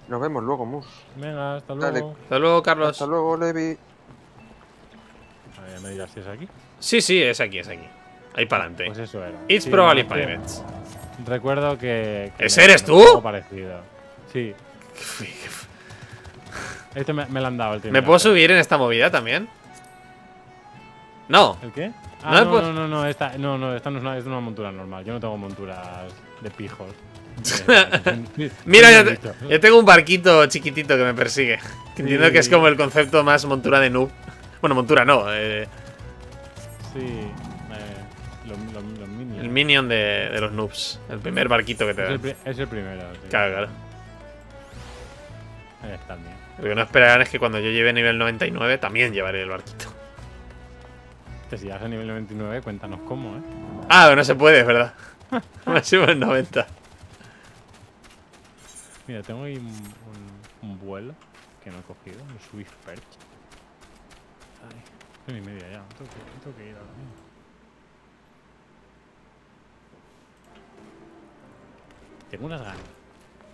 Nos vemos luego, Mus. Venga, hasta luego. Dale. Hasta luego, Carlos. Hasta luego, Levi. A ver, me dirás si es aquí. Sí, es aquí. Ahí para adelante. Pues eso era. It's sí, probably pirates. Recuerdo que ¿ese eres tú? Algo parecido. Sí. Esto me lo han dado el tiempo. ¿Me puedo subir en esta movida también? No. ¿El qué? Ah, no, esta no es una montura normal. Yo no tengo monturas de pijos. Mira, yo tengo un barquito chiquitito que me persigue. Sí. Entiendo que es como el concepto más montura de noob. Bueno, montura no. Sí. Los minions. El minion de los noobs. El primer barquito que te dan. Es el primero. Sí. Claro. Ahí está el mío. Lo que no esperarán es que cuando yo lleve nivel 99 también llevaré el barquito. Si llegas a nivel 99, cuéntanos cómo, ¿eh? Ah, pero no se puede, es verdad. Máximo en 90. Mira, tengo ahí un vuelo que no he cogido. Un Swift Perch. Ay, estoy en media ya. Tengo que ir ahora mismo. Tengo unas ganas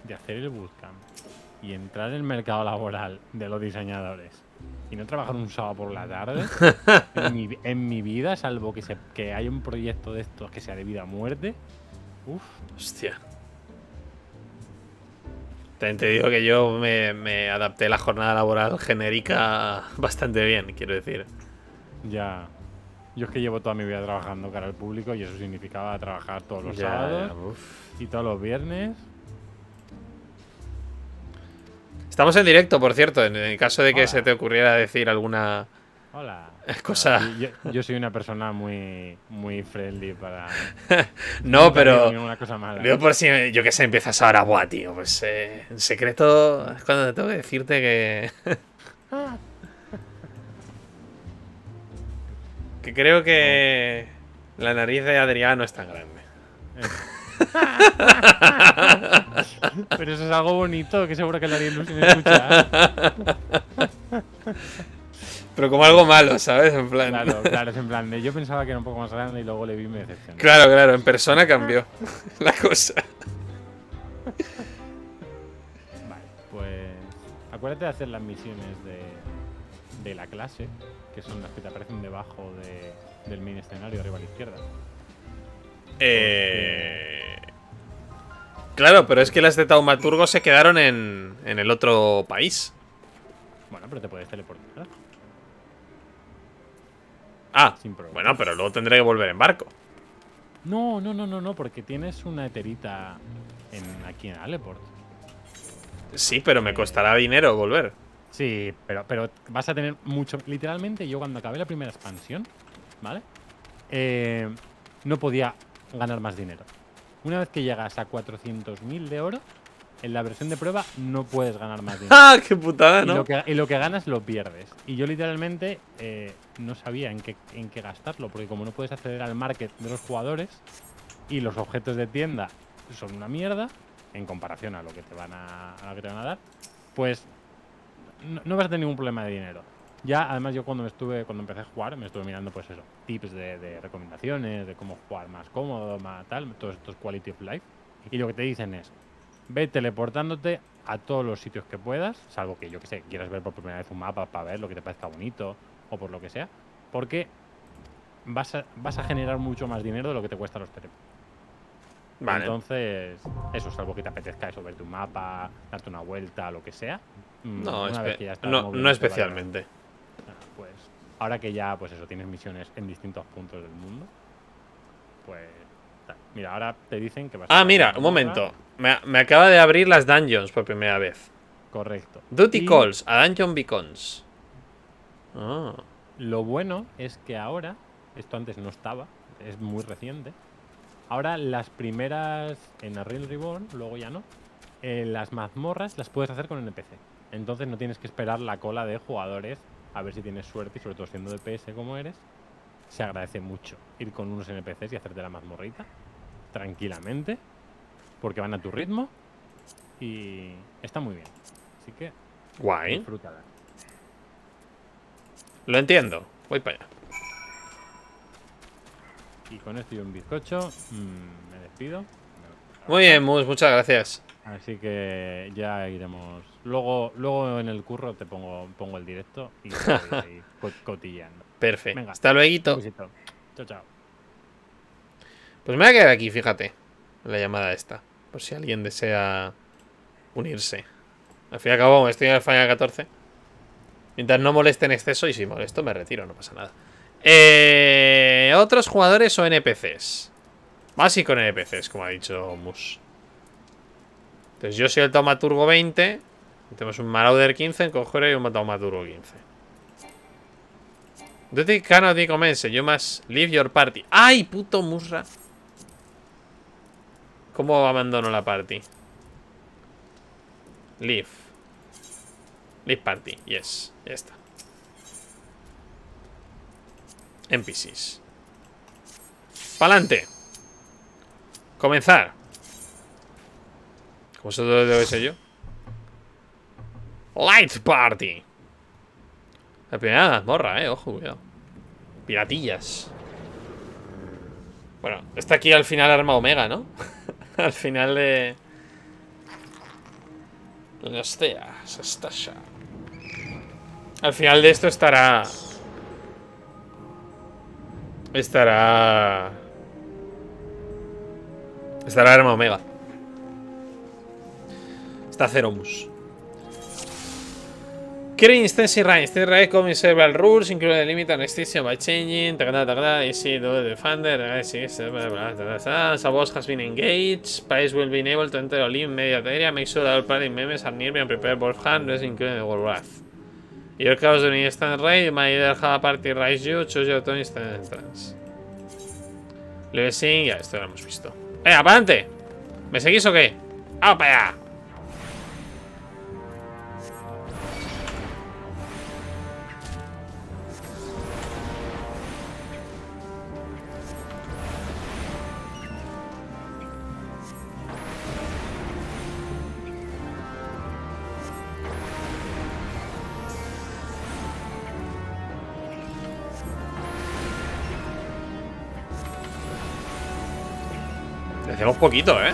de hacer el bootcamp y entrar en el mercado laboral de los diseñadores. Y no trabajar un sábado por la tarde en mi vida, salvo que haya un proyecto de estos que sea de vida o muerte. Uf. Hostia. También te digo que yo me adapté a la jornada laboral genérica bastante bien, quiero decir. Ya. Yo es que llevo toda mi vida trabajando cara al público y eso significaba trabajar todos los sábados y todos los viernes. Estamos en directo, por cierto, en el caso de que se te ocurriera decir alguna cosa. Yo soy una persona muy, muy friendly para... no, pero... Una cosa mala. Yo por si, yo que sé, empiezas ahora, buah, tío, pues en secreto es cuando tengo que decirte que... Que creo que la nariz de Adrián no es tan grande. Pero eso es algo bonito, que seguro que la nariz no se me escucha. Pero como algo malo, ¿sabes? En plan... Claro, claro, es en plan de yo pensaba que era un poco más grande y luego le vi y me decepcioné. Claro, claro, en persona cambió la cosa. Vale, pues... Acuérdate de hacer las misiones de la clase, que son las que te aparecen debajo del main escenario, arriba a la izquierda. Claro, pero es que las de Taumaturgo se quedaron en el otro país. Bueno, pero te puedes teleportar. Ah, bueno, pero luego tendré que volver en barco. No, no, no, no, no, porque tienes una eterita aquí en Aleport. Sí, pero me costará dinero volver. Sí, pero vas a tener mucho... Literalmente, yo cuando acabé la primera expansión, ¿vale? No podía ganar más dinero. Una vez que llegas a 400.000 de oro, en la versión de prueba no puedes ganar más dinero. ¡Ah, qué putada, no! Y lo que ganas lo pierdes. Y yo literalmente no sabía en qué gastarlo, porque como no puedes acceder al market de los jugadores y los objetos de tienda son una mierda en comparación a lo que te van a dar, pues no vas a tener ningún problema de dinero. Ya, además, yo cuando empecé a jugar, me estuve mirando, pues eso, tips de recomendaciones, de cómo jugar más cómodo, más tal, todos estos quality of life. Y lo que te dicen es, ve teleportándote a todos los sitios que puedas, salvo que, yo que sé, quieras ver por primera vez un mapa para ver lo que te parezca bonito o por lo que sea, porque vas a generar mucho más dinero de lo que te cuesta los teléfonos. Vale. Entonces, eso, salvo que te apetezca eso, verte un mapa, darte una vuelta, lo que sea. No, no especialmente. Pues ahora que ya, pues eso, tienes misiones en distintos puntos del mundo, pues... Mira, ahora te dicen que vas a... Ah, mira, un momento. Me acaba de abrir las dungeons por primera vez. Correcto. Duty calls a dungeon beacons. Oh. Lo bueno es que ahora, esto antes no estaba, es muy reciente. Ahora las primeras en Unreal Reborn, luego ya no, las mazmorras las puedes hacer con NPC. Entonces no tienes que esperar la cola de jugadores a ver si tienes suerte, y sobre todo siendo de PS como eres, se agradece mucho ir con unos NPCs y hacerte la mazmorrita tranquilamente, porque van a tu ritmo y está muy bien. Así que guay. Disfrútala. Lo entiendo. Voy para allá. Y con esto y un bizcocho me despido. Muy bien, Mus, muchas gracias. Así que ya iremos. Luego en el curro te pongo el directo y ahí cotillando. Perfecto. Venga, hasta luego. Chao, chao. Pues me voy a quedar aquí, fíjate. La llamada esta. Por si alguien desea unirse. Al fin y al cabo, estoy en el Final 14. Mientras no moleste en exceso, y si molesto me retiro, no pasa nada. ¿Otros jugadores o NPCs? Más y con NPCs, como ha dicho Mus. Entonces yo soy el Taumaturgo 20. Tenemos un Marauder 15, en Cojero y un Taumaturgo 15. Duty cannot be commenced. You must leave your party. ¡Ay, puto Murra! ¿Cómo abandono la party? Leave. Leave party. Yes. Ya está. NPCs. ¡Pa'lante! Comenzar. ¿Cómo se lo debe ser yo? Light Party. La primera mazmorra, ojo, cuidado. Piratillas. Bueno, está aquí al final Arma Omega, ¿no? Al final de... Leostea, Sastasha. Al final de esto estará... Estará Arma Omega. Está Ceromus. Creating extensive range. Extensive range common several rules, including the limit and extension by changing. Easy to defender. A boss has been engaged. Players will be able to enter all immediate area. Make sure that all party members are nearby and prepare beforehand. This including the world wrath. Your chaos during instant raid. You might either have a party raise you, choose your turn instant entrance. Level 5. Ya, esto lo hemos visto. ¡Apante! ¿Me seguís o qué? ¡Ah, para allá! Hacemos poquito, ¿eh?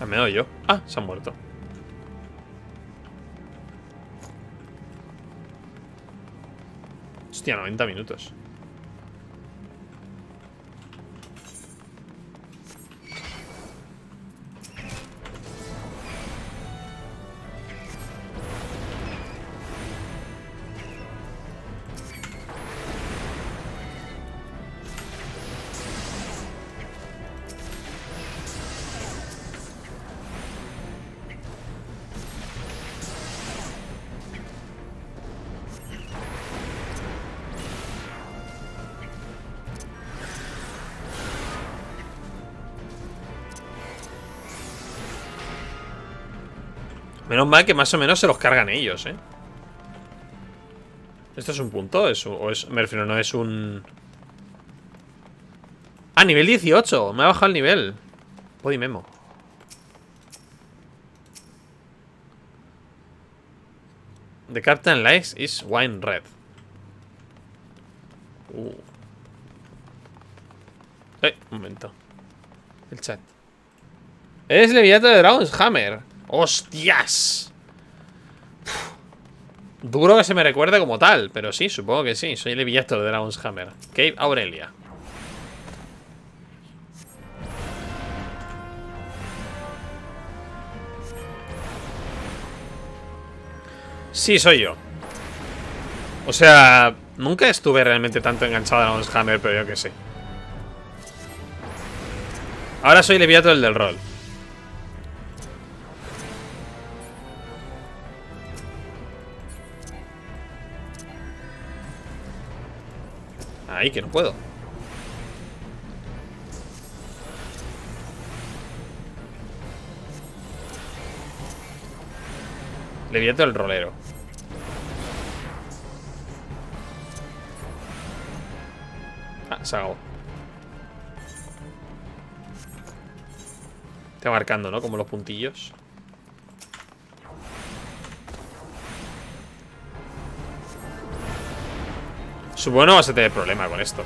Al menos yo. Ah, se han muerto. Hostia, 90 minutos. Menos mal que más o menos se los cargan ellos, ¿eh? ¿Esto es un punto? ¿Es un, o es, me refiero, no es un...? ¡Ah, nivel 18! Me ha bajado el nivel. Podimemo. The captain likes is wine red. Un momento. El chat. ¡Es Leviato de Dragon's Hammer! ¡Hostias! Uf. Duro que se me recuerde como tal, pero sí, supongo que sí. Soy Leviato de Dragon's Hammer. Cave Aurelia. Sí, soy yo. O sea, nunca estuve realmente tanto enganchado a Dragon's Hammer, pero yo que sé. Ahora soy Leviato del rol. Ahí, que no puedo. Le vieto el rolero. Ah, se acabó. Está marcando, ¿no? Como los puntillos. Supongo que no vas a tener problema con esto.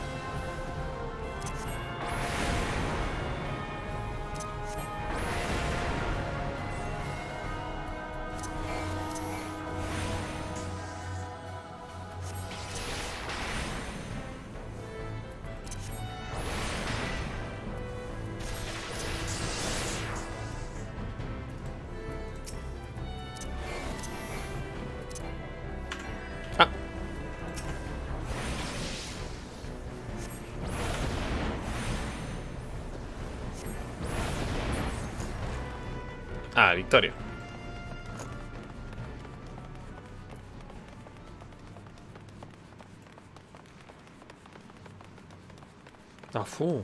Ah, victoria. Ah, fu.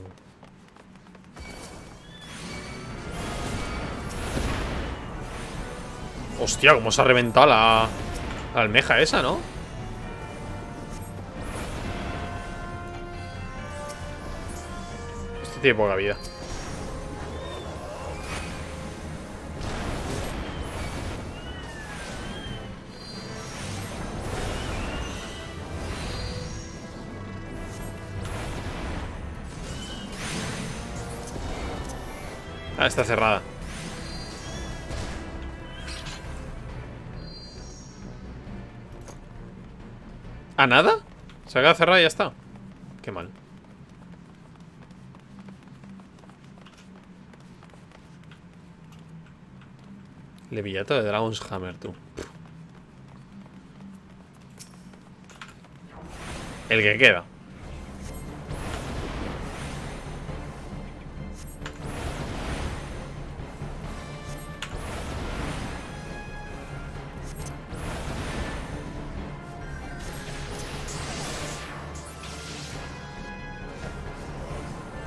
Hostia, cómo se ha reventado la almeja esa, ¿no? Este tiene poca vida. Ah, está cerrada. ¿Ah, nada? Se acaba cerrada y ya está. Qué mal. Leviato de Dragon's Hammer, tú. El que queda.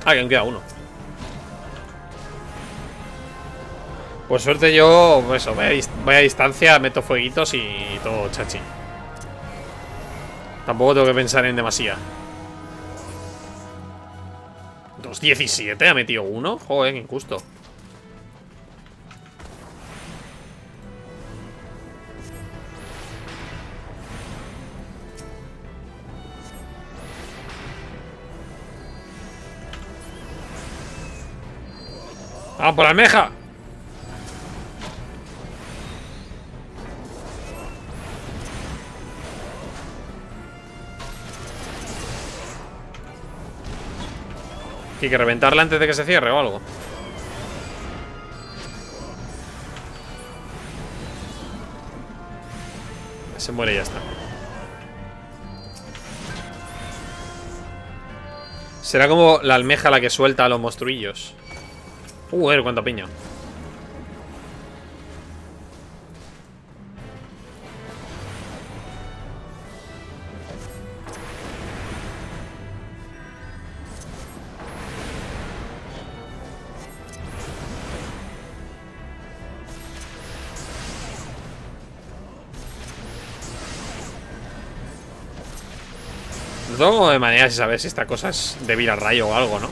Ah, que aún queda uno. Por suerte yo, pues eso, voy a distancia, meto fueguitos y todo chachi. Tampoco tengo que pensar en demasía. 2.17, ha metido uno. Joder, qué injusto. ¡Vamos por la almeja! Hay que reventarla antes de que se cierre o algo. Se muere y ya está. Será como la almeja la que suelta a los monstruillos. A ver cuánta piña. De manera de saber si esta cosa es débil al rayo o algo, ¿no?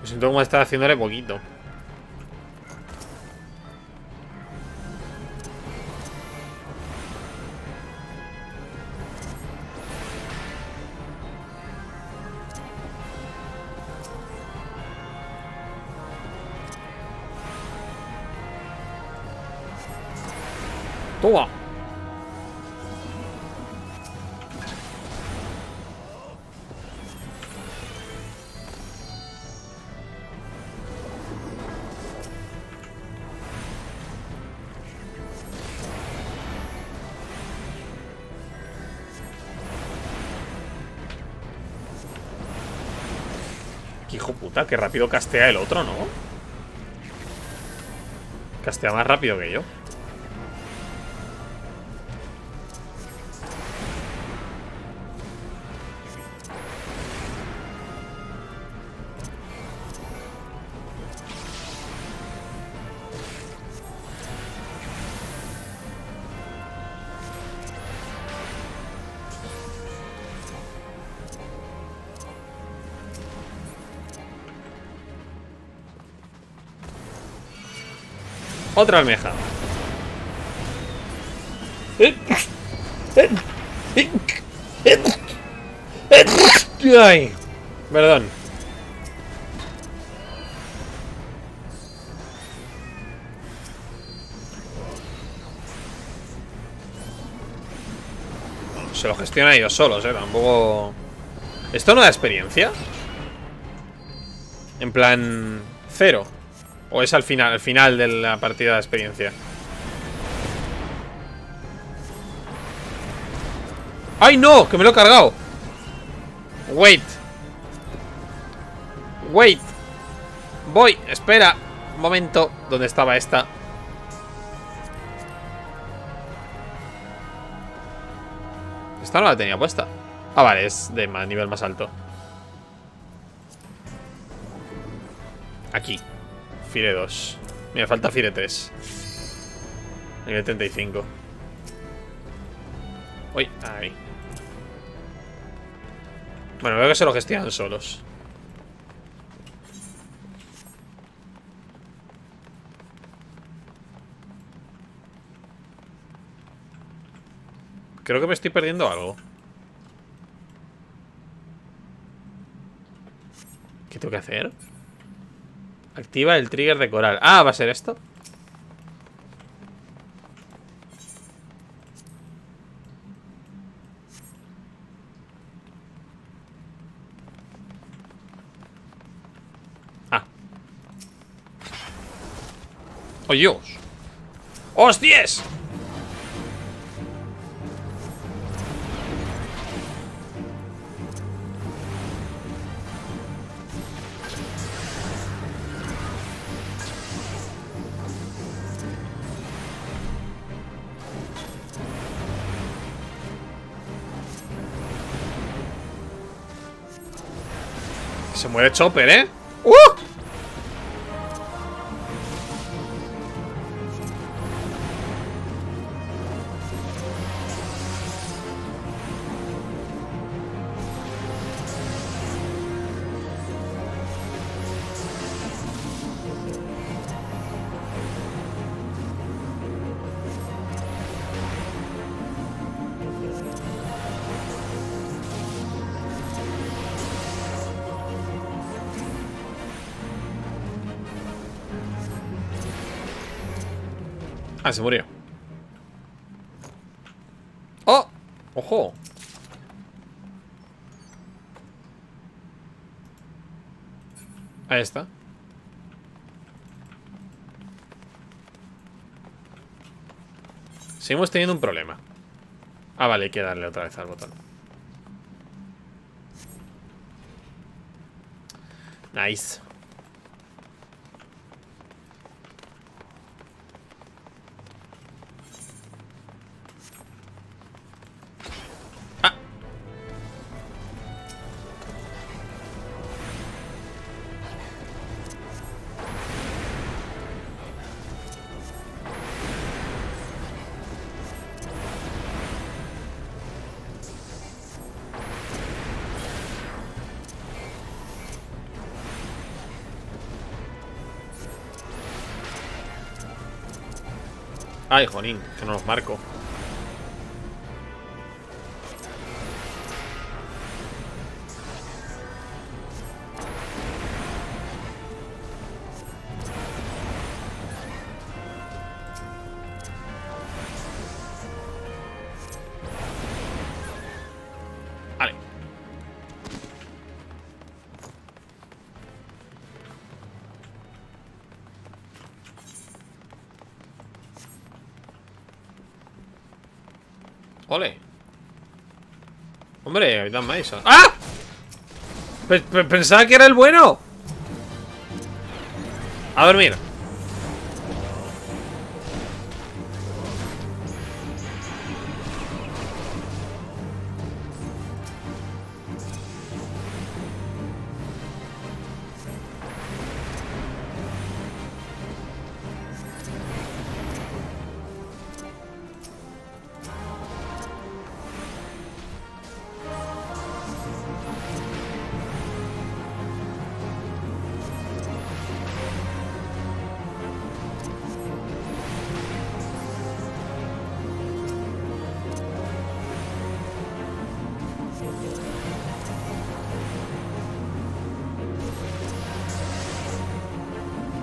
Me siento como estar haciéndole poquito. Toma. ¡Qué hijo puta! ¡Qué rápido castea el otro, ¿no? Castea más rápido que yo. Otra almeja. Ay, perdón. Se lo gestionan ellos solos, tampoco... ¿Esto no da experiencia? En plan... cero. ¿O es al final de la partida de experiencia? ¡Ay, no! ¡Que me lo he cargado! Wait. Wait. Voy, espera. Un momento. ¿Dónde estaba esta? Esta no la tenía puesta. Ah, vale, es de nivel más alto. Aquí. Fire 2. Me falta Fire 3. Nivel 35. Uy, ahí. Bueno, veo que se lo gestionan solos. Creo que me estoy perdiendo algo. ¿Qué tengo que hacer? Activa el trigger de coral. Ah, ¿va a ser esto? Ah. ¡Oh, Dios! ¡Hostias! Se muere Chopper, ¿eh? ¡Uh! Ah, se murió. ¡Oh! ¡Ojo! Ahí está. Seguimos teniendo un problema. Ah, vale, hay que darle otra vez al botón. Nice. Ah. Ay, jolín, que no los marco. Vale. Ole. Hombre, ahorita me hizo. ¡Ah! Pensaba que era el bueno. A dormir.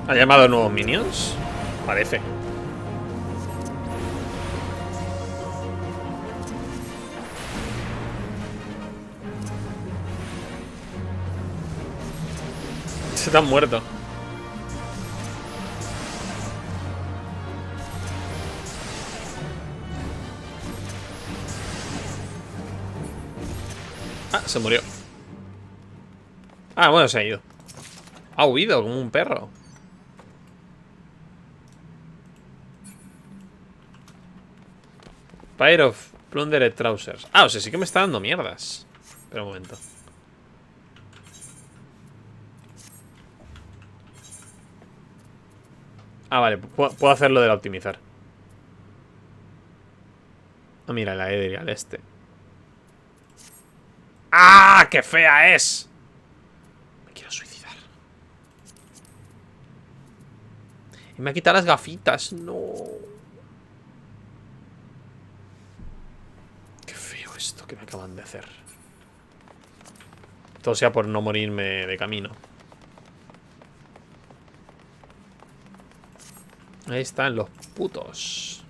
¿Ha llamado nuevos minions? Parece. Se están muertos. Ah, se murió. Ah, bueno, se ha ido. Ha huido como un perro. Pyre of Plundered Trousers. Ah, o sea, sí que me está dando mierdas. Espera un momento. Ah, vale, puedo hacerlo de la optimizar. Ah, mira, la Adri al este. ¡Ah! ¡Qué fea es! Me quiero suicidar. Y me ha quitado las gafitas. No. Esto que me acaban de hacer. Todo sea por no morirme de camino. Ahí están los putos.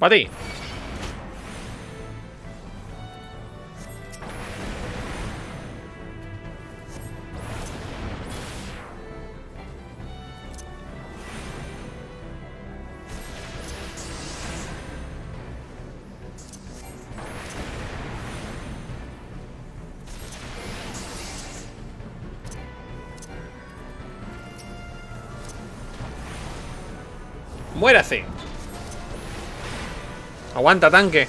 ¡Para ti! ¡Muérase! ¡Aguanta, tanque!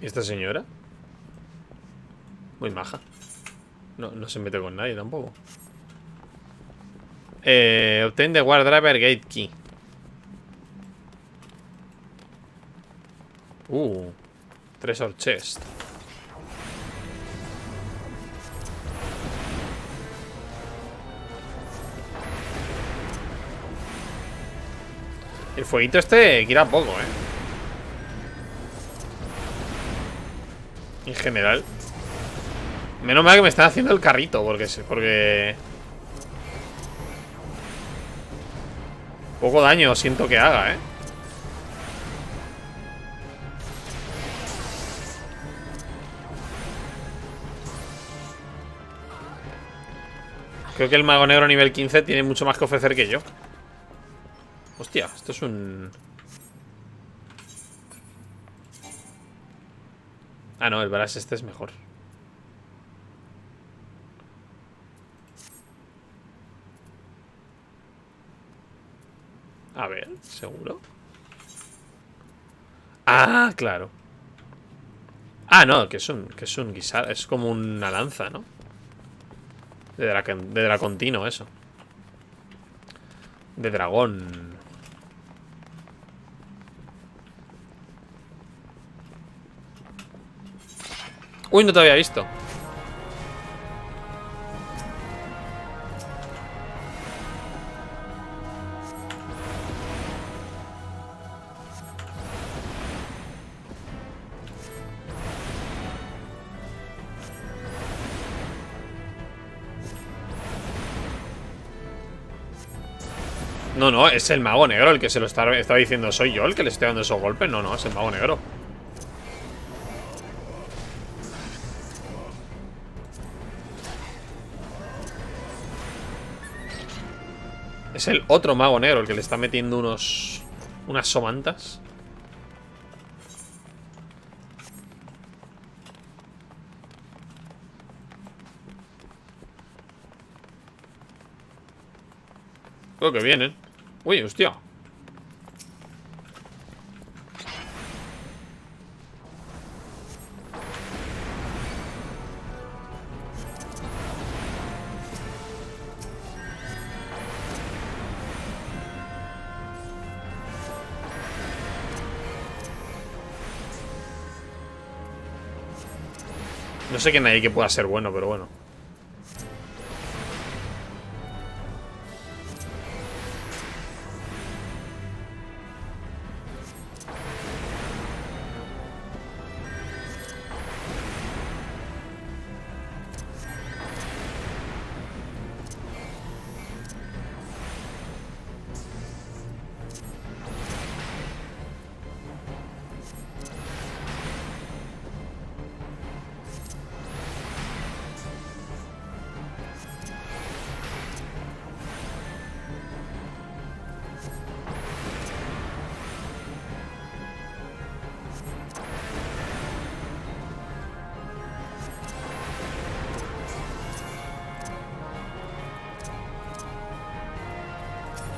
¿Y esta señora? Muy maja. No, no se mete con nadie tampoco. Obtén de Wardriver Gate Key. Treasure Chest. El fueguito este gira poco, eh. En general. Menos mal que me están haciendo el carrito, porque poco daño siento que haga, eh. Creo que el mago negro nivel 15 tiene mucho más que ofrecer que yo. Hostia, esto es un... Ah, no, el brass este es mejor. A ver, ¿seguro? Ah, claro. Ah, no, que es un guisado. Es como una lanza, ¿no? De dracontino, eso. De dragón. Uy, no te había visto. No, no, es el mago negro el que se lo estaba diciendo. ¿Soy yo el que le estoy dando esos golpes? No, no, es el mago negro. Es el otro mago negro el que le está metiendo unas somantas. Creo que vienen. Uy, hostia. No sé quién hay que pueda ser bueno, pero bueno.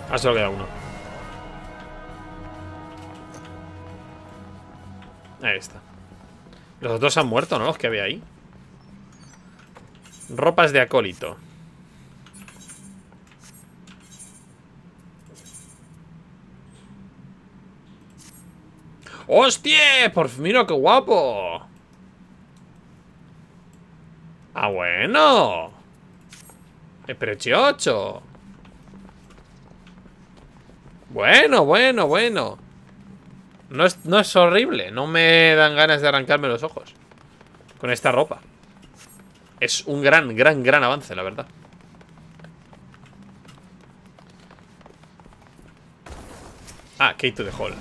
Ah, solo queda uno. Ahí está. Los otros han muerto, ¿no? Los que había ahí. Ropas de acólito. ¡Hostia! Por fin, mira qué guapo. Ah, bueno. Es precioso. Bueno, bueno, bueno. No es horrible. No me dan ganas de arrancarme los ojos con esta ropa. Es un gran avance, la verdad. Ah, Key to the Hall.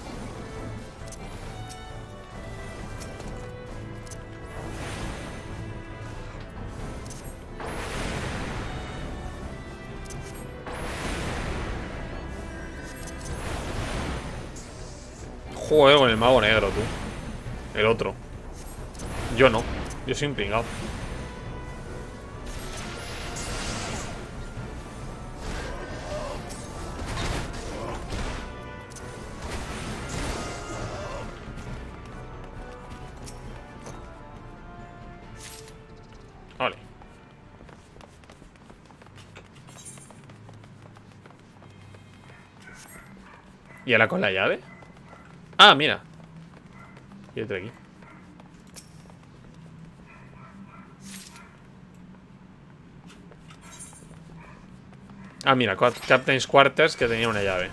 Juego con el mago negro, tú. El otro. Yo no. Yo soy un pringado. Vale. ¿Y ahora con la llave? Ah, mira. Y otro aquí. Ah, mira, Captain's Quarters, que tenía una llave.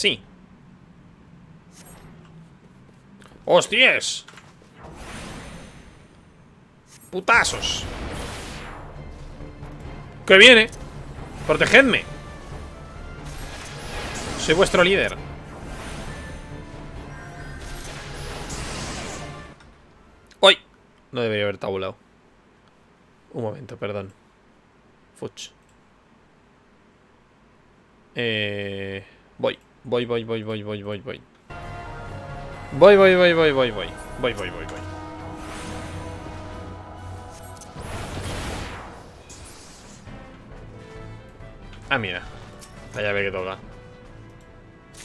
sí. ¡Hostias! ¡Putazos! ¡Que viene! ¡Protegedme! Soy vuestro líder. ¡Uy! No debería haber tabulado. Un momento, perdón. Fuch. Voy. Ah, mira. La llave que toca.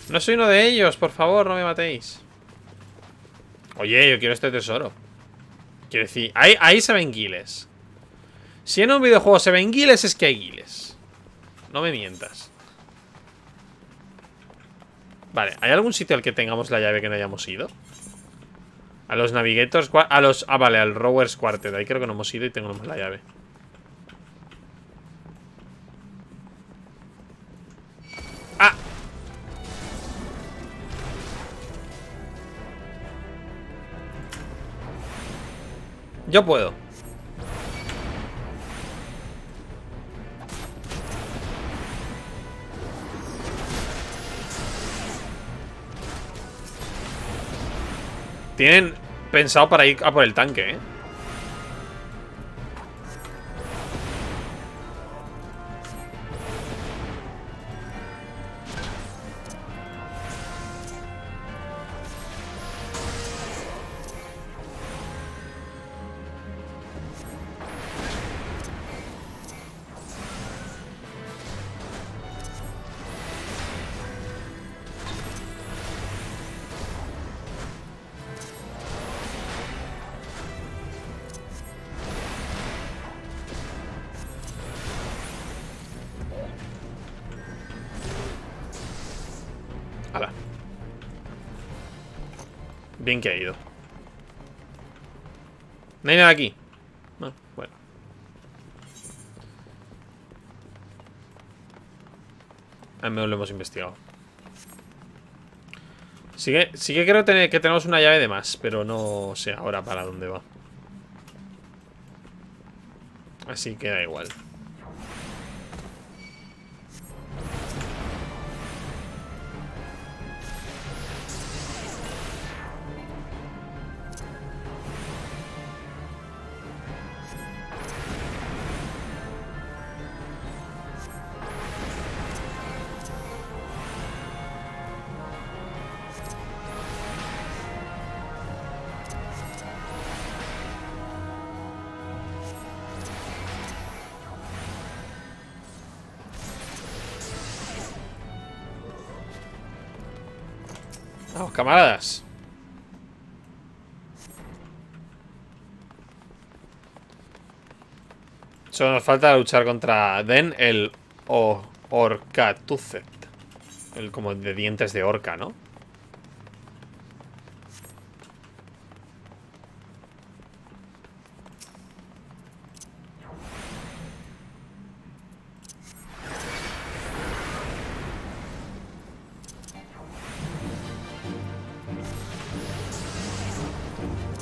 No soy uno de ellos, por favor, no me matéis. Oye, yo quiero este tesoro. Quiero decir, ahí se ven guiles. Si en un videojuego se ven guiles, es que hay guiles. No me mientas. Vale, ¿hay algún sitio al que tengamos la llave que no hayamos ido? A los Navigators... vale, al Rowers Quartet. Ahí creo que no hemos ido y tenemos la llave. ¡Ah! Yo puedo. Tienen pensado para ir a por el tanque, ¿eh? Bien que ha ido. No hay nada aquí. Ah, bueno. Al menos lo hemos investigado. Sí que creo que tenemos una llave de más, pero no sé ahora para dónde va. Así que da igual. Vamos, camaradas. Solo nos falta luchar contra Den, el Orcatuzet. El como de dientes de orca, ¿no?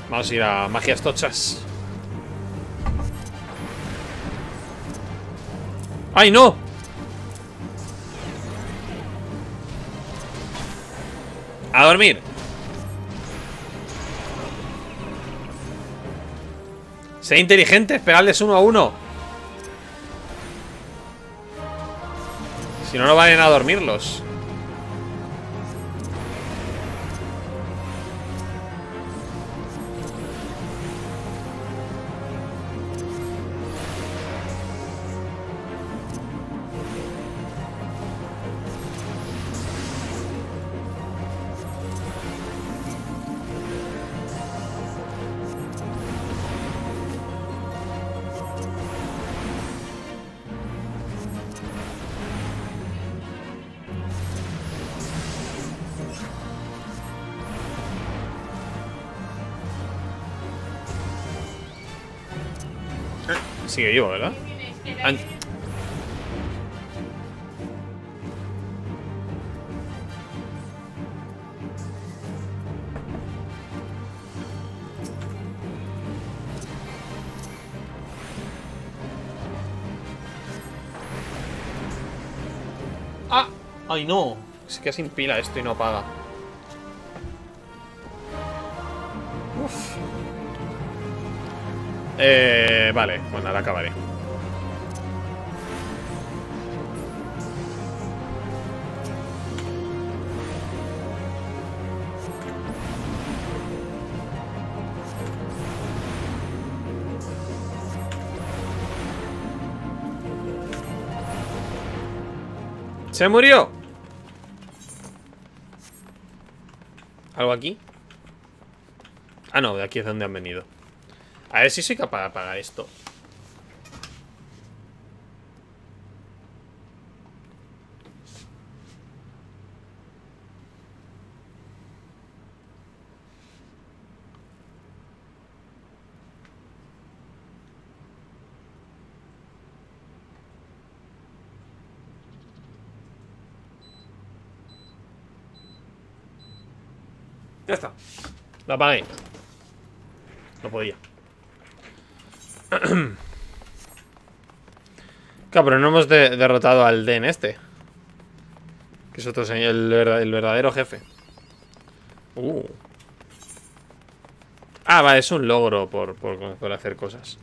Vamos a ir a magias tochas. ¡Ay, no! ¡A dormir! ¡Sé inteligente! ¡Pegarles uno a uno! Si no, no valen a dormirlos. Sigue vivo, ¿verdad? ¡Ay, no! Se queda sin pila esto y no apaga. Uf. Vale, bueno, ahora acabaré. ¡Se murió! ¿Algo aquí? Ah, no, de aquí es donde han venido. A ver si soy capaz de apagar esto. Ya está. Lo apagué. No podía. Claro, pero no hemos derrotado al Den este, que es otro señor, el verdadero jefe. Ah, vale, es un logro por hacer cosas.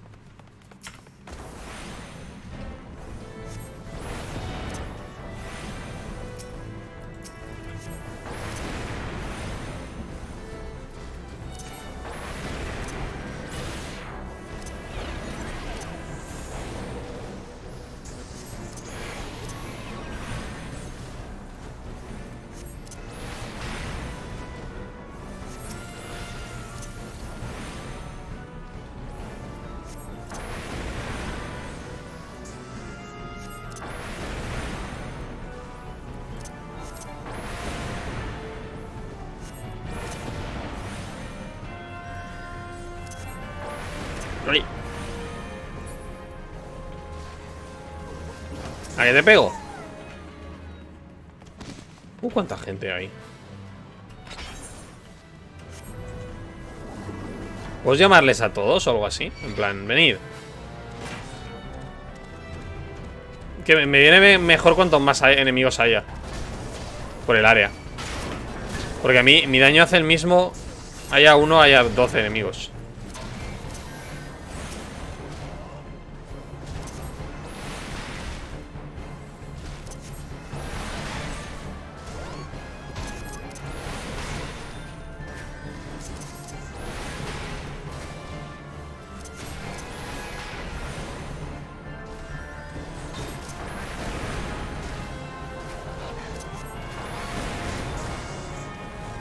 ¿A qué te pego? ¿Cuánta gente hay? ¿Puedo llamarles a todos o algo así? En plan, venid. Que me viene mejor cuantos más enemigos haya por el área, porque a mí mi daño hace el mismo, haya uno, haya 12 enemigos.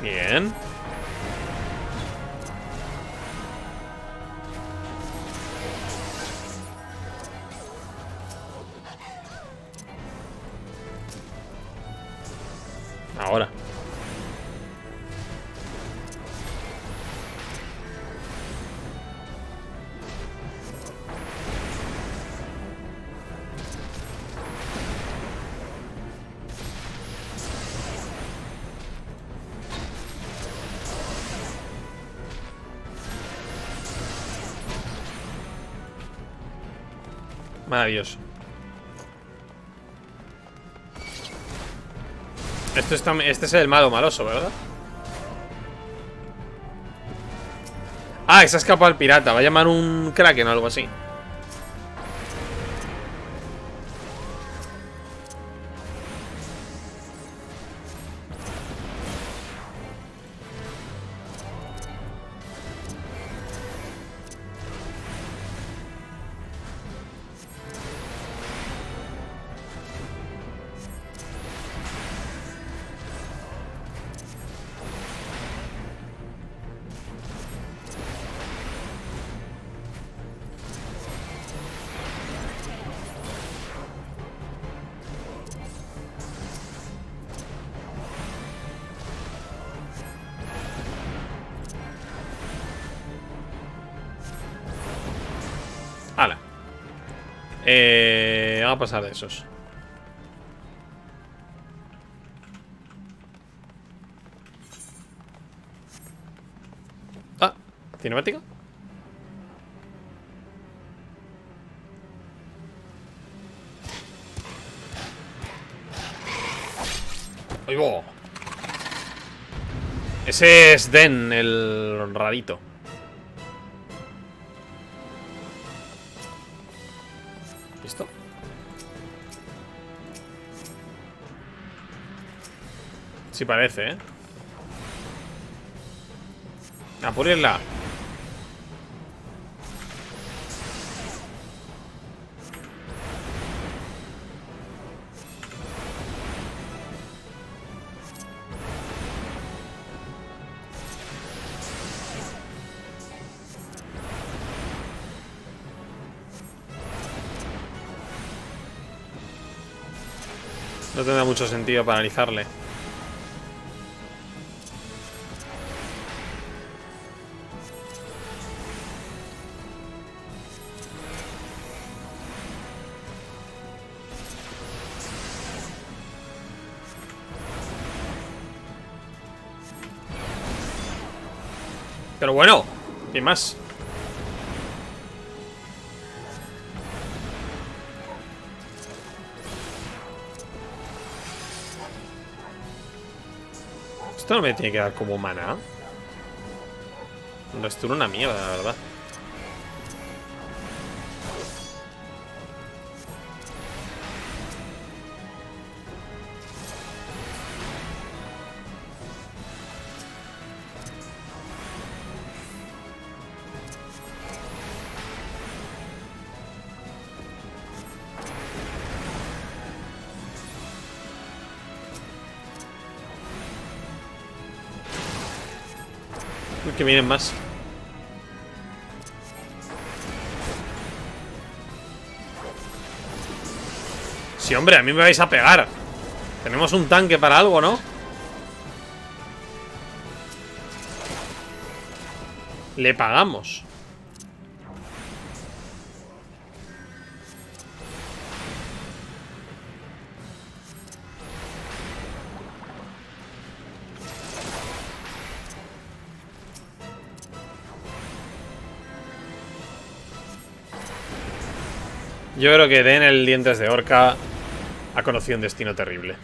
Bien. Ahora. Maravilloso. Este es el malo maloso, ¿verdad? Ah, que se ha escapado el pirata. Va a llamar un kraken o algo así. Vamos a pasar de esos. Ah, cinemática. ¡Ahí va! Ese es Den, el rarito. ¿Listo? Sí parece, ¿eh? Apúrenla. No tendrá mucho sentido paralizarle. Pero bueno, ¿qué más? Esto no me tiene que dar como maná. No, esto es una mierda, la verdad. Que vienen más. Sí, hombre, a mí me vais a pegar. Tenemos un tanque para algo, ¿no? Le pagamos. Yo creo que Den, el dientes de orca, ha conocido un destino terrible.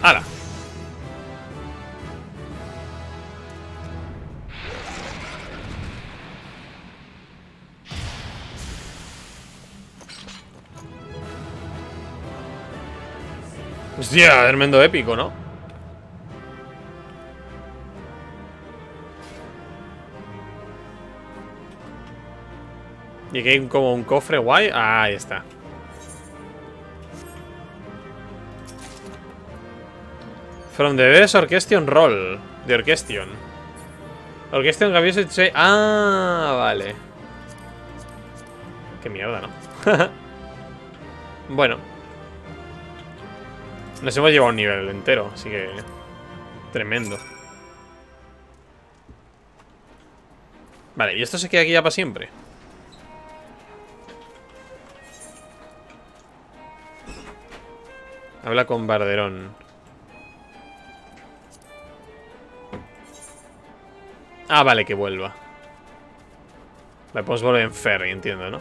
¡Hala! Hostia, tremendo épico, ¿no? Y aquí hay como un cofre guay. Ah, ahí está. From the best orchestion roll. De orchestion. Orchestion Gavioso. Ah, vale. Qué mierda, ¿no? Bueno. Nos hemos llevado un nivel entero, así que... Tremendo. Vale, y esto se queda aquí ya para siempre. Habla con Baderon. Ah, vale, que vuelva. Vale, podemos volver en ferry, entiendo, ¿no?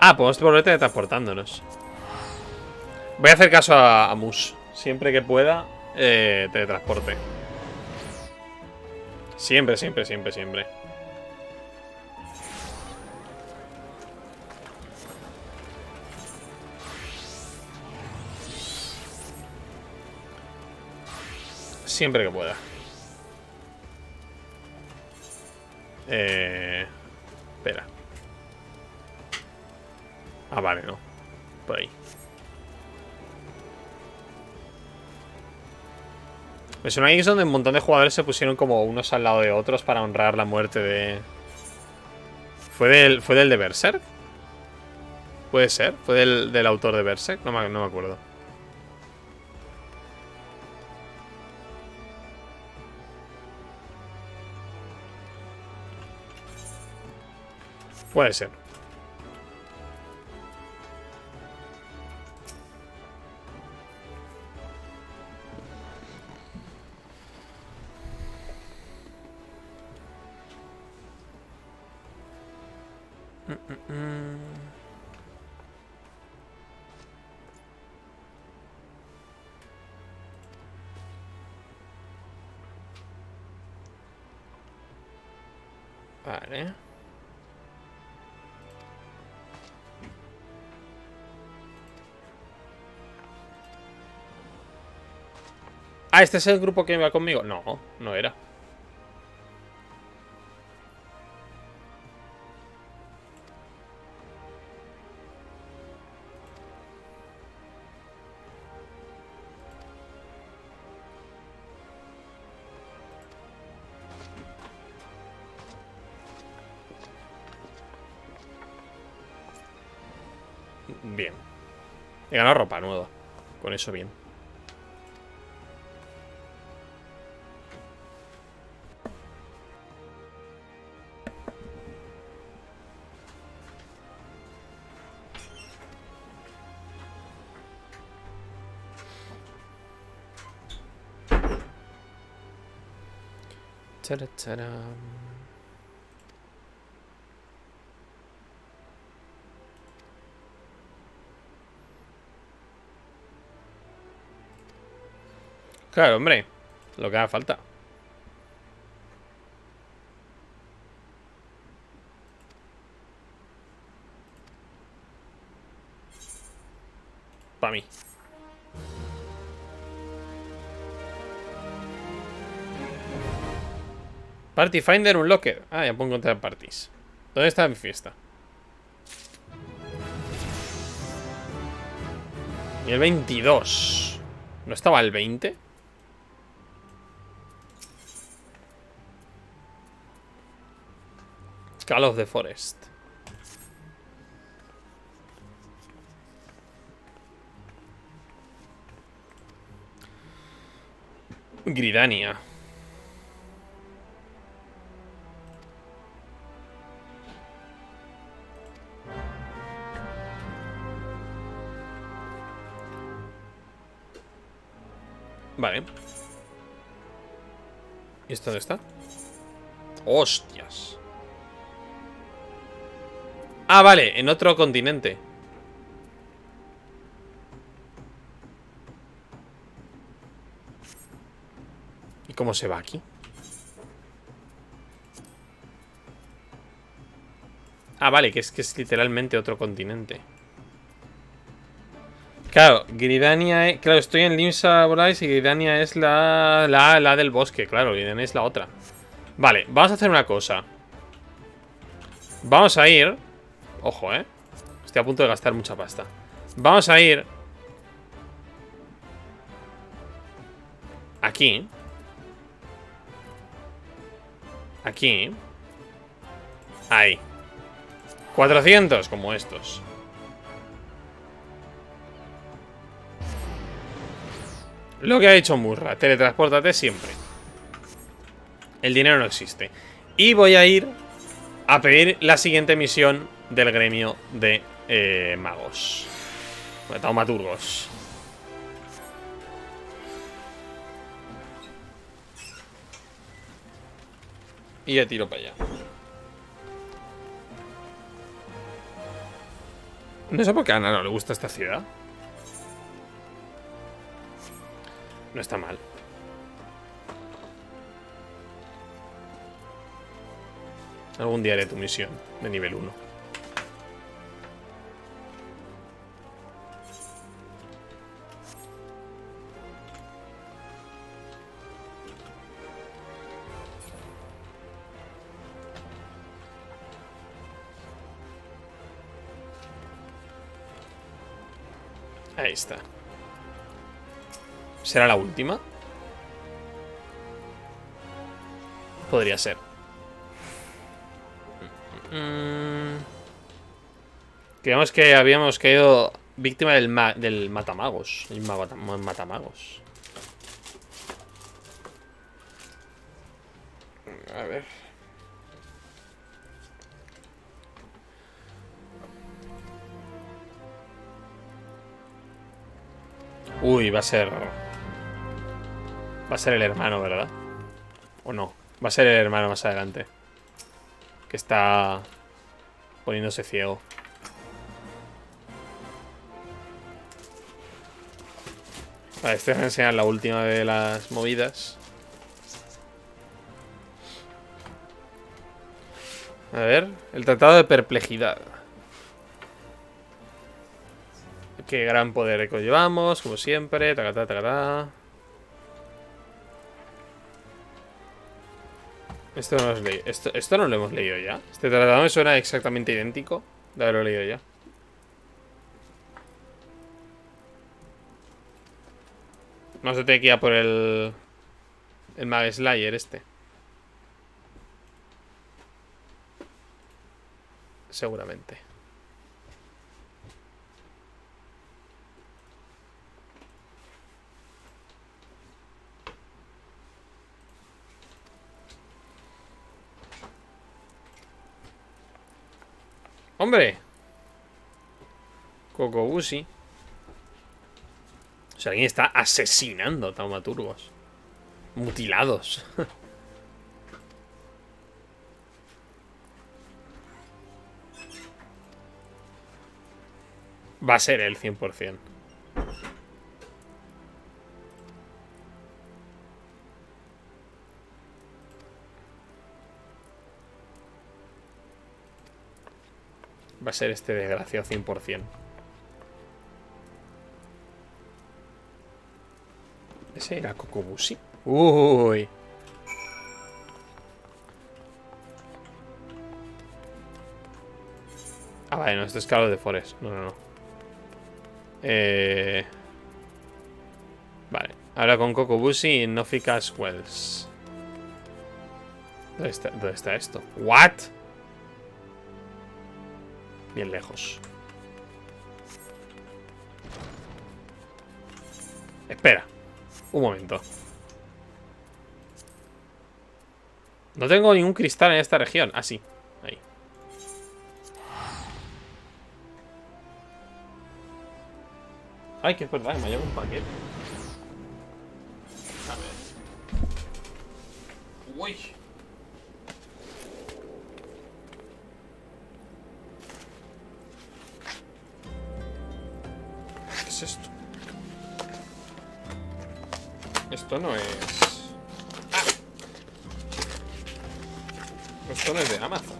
Ah, podemos volver teletransportándonos. Voy a hacer caso a Mus. Siempre que pueda, teletransporte. Siempre, siempre, siempre, siempre. Siempre que pueda. Espera. Ah, vale, no. Por ahí. Me suena que es donde un montón de jugadores se pusieron como unos al lado de otros para honrar la muerte de... ¿Fue del de Berserk? ¿Puede ser? ¿Fue del autor de Berserk? No me acuerdo. Puede ser. Vale. Ah, este es el grupo que va conmigo. No, no era. Bien. He ganado ropa nueva. Con eso bien. Tadam. Claro, hombre, lo que haga falta. Para mí. Party Finder Unlocked. Ah, ya puedo encontrar parties. ¿Dónde está mi fiesta? Y el 22. ¿No estaba el 20? Call of the Forest. Gridania. Vale. ¿Y esto dónde está? ¡Hostias! Ah, vale, en otro continente. ¿Y cómo se va aquí? Ah, vale, que es literalmente otro continente. Claro, Gridania es... Claro, estoy en Limsa Borais y Gridania es la del bosque. Claro, Gridania es la otra. Vale, vamos a hacer una cosa. Vamos a ir... Ojo, ¿eh? Estoy a punto de gastar mucha pasta. Vamos a ir... Aquí. Aquí. Ahí. 400, como estos. Lo que ha hecho Murra, teletranspórtate siempre. El dinero no existe. Y voy a ir a pedir la siguiente misión del gremio de magos. De taumaturgos. Y ya tiro para allá. No sé por qué a Ana no le gusta esta ciudad. No está mal. Algún día haré tu misión de nivel 1. Ahí está. ¿Será la última? Podría ser. Creemos que habíamos caído víctima del matamagos. El matamagos. A ver. Uy, va a ser... Va a ser el hermano, ¿verdad? ¿O no? Va a ser el hermano más adelante. Que está... poniéndose ciego. Vale, este os voy a enseñar la última de las movidas. A ver, el tratado de perplejidad. Qué gran poder conllevamos, como siempre. Tacatá, tacatá. Esto no lo leí. Esto no lo hemos leído ya. Este tratado me suena exactamente idéntico de haberlo leído ya. Vamos a tener que ir a por el Mag Slayer este. Seguramente. ¡Hombre! Cocobusi. O sea, alguien está asesinando taumaturgos. Mutilados. Va a ser él 100%. Va a ser este desgraciado 100%. ¿Ese era Kokobushi? Uy. Ah, vale, no, esto es Carlos de Forest. No, no, no. Vale, ahora con Kokobushi y Nofikas Wells. Dónde está esto? ¿What? Bien lejos. Espera. Un momento. No tengo ningún cristal en esta región. Ah, sí. Ahí. Ay, que es verdad, me ha llegado un paquete. A ver. Uy. Esto. Esto no es... ¡Ah! Esto no es de Amazon.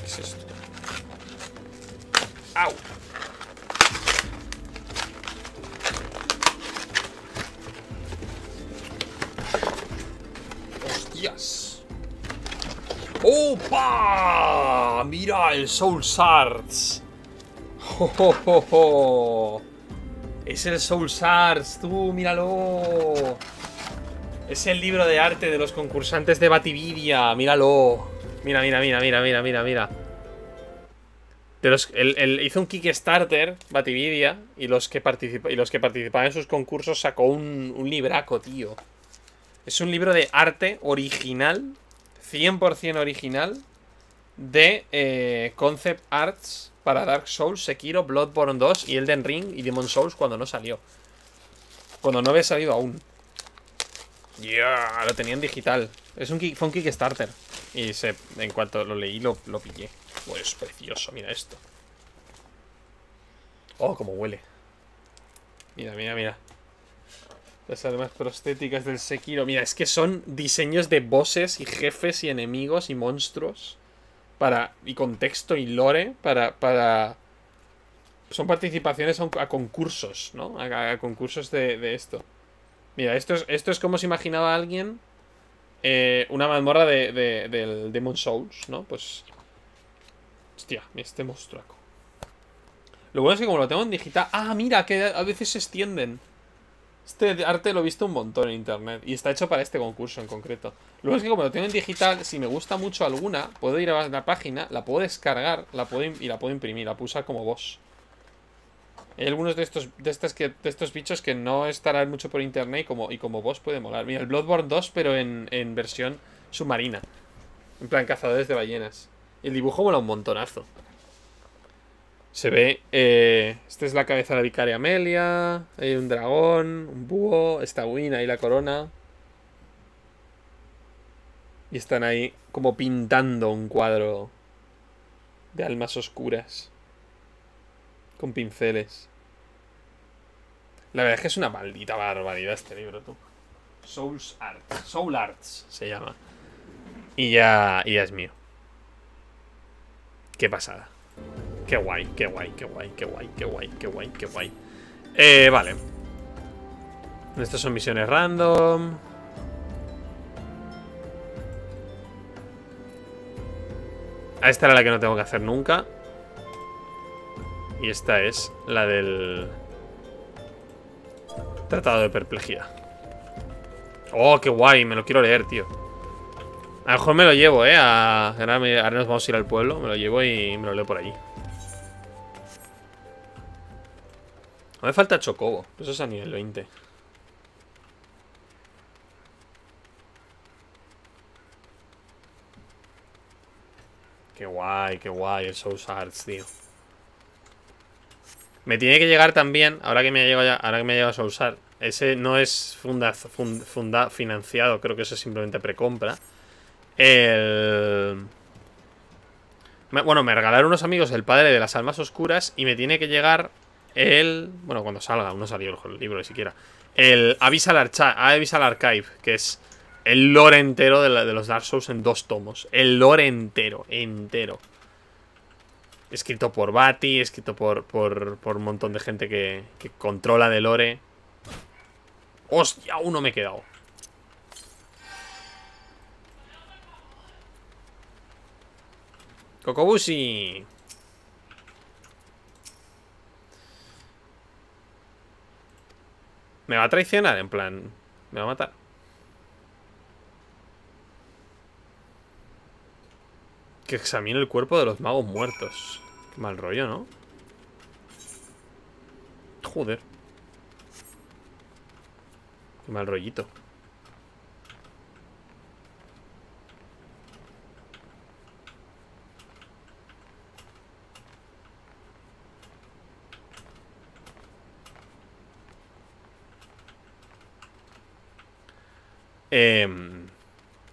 ¿Qué es esto? ¡Au! ¡Hostias! ¡Opa! ¡Mira el Soul Shards! Oh, oh, oh, oh. Es el Soul Shards, tú, míralo. Es el libro de arte de los concursantes de Batividia, míralo. Mira, mira, mira, mira, mira, mira, mira. Hizo un Kickstarter, Batividia, y los que participaban en sus concursos sacó un libraco, tío. Es un libro de arte original, 100% original, de concept arts para Dark Souls, Sekiro, Bloodborne 2 y Elden Ring y Demon Souls cuando no salió. Cuando no había salido aún. Lo tenía en digital. Fue un Kickstarter. Y en cuanto lo leí, lo pillé. Pues precioso, mira esto. Oh, cómo huele. Mira, mira, mira. Las armas prostéticas del Sekiro. Mira, es que son diseños de bosses y jefes y enemigos y monstruos. Y contexto y lore para son participaciones a concursos, ¿no? A concursos de esto. Mira, esto es como se imaginaba alguien una mazmorra del Demon Souls, ¿no? Pues... Hostia, este monstruaco. Lo bueno es que como lo tengo en digital... ¡Ah, mira! Que a veces se extienden. Este arte lo he visto un montón en internet. Y está hecho para este concurso en concreto. Luego es que como lo tengo en digital, si me gusta mucho alguna, puedo ir a la página, la puedo descargar y la puedo imprimir, la puedo usar como boss. Hay algunos de estos bichos que no estarán mucho por internet y como boss puede molar. Mira, el Bloodborne 2, pero en versión submarina. En plan cazadores de ballenas. El dibujo mola un montonazo. Se ve, esta es la cabeza de la vicaria Amelia, hay un dragón, un búho, esta Win, ahí la corona. Y están ahí como pintando un cuadro de almas oscuras con pinceles. La verdad es que es una maldita barbaridad este libro, tú. Souls Art. Soul Arts se llama. Y ya es mío. Qué pasada. Qué guay, qué guay, qué guay, qué guay, qué guay, qué guay, qué guay. Vale. Estas son misiones random. Ah, esta era la que no tengo que hacer nunca. Y esta es la del Tratado de Perplejidad. Oh, qué guay, me lo quiero leer, tío. A lo mejor me lo llevo, ahora nos vamos a ir al pueblo. Me lo llevo y me lo leo por allí. No me falta Chocobo. Eso es a nivel 20. Qué guay el Souls Arts, tío. Me tiene que llegar también, ahora que me ha llegado Souls Arts. Ese no es financiado, creo que eso es simplemente precompra. Bueno, me regalaron unos amigos el Padre de las Almas Oscuras y me tiene que llegar el... Bueno, cuando salga, aún no salió el libro ni siquiera. El Abyssal Archive, que es el lore entero de los Dark Souls en 2 tomos. El lore entero, escrito por Bati, escrito por un montón de gente que controla de lore. ¡Hostia! Uno me he quedado. Cocobusi. Me va a traicionar, en plan, me va a matar. Que examine el cuerpo de los magos muertos. Qué mal rollo, ¿no? Joder. Qué mal rollito.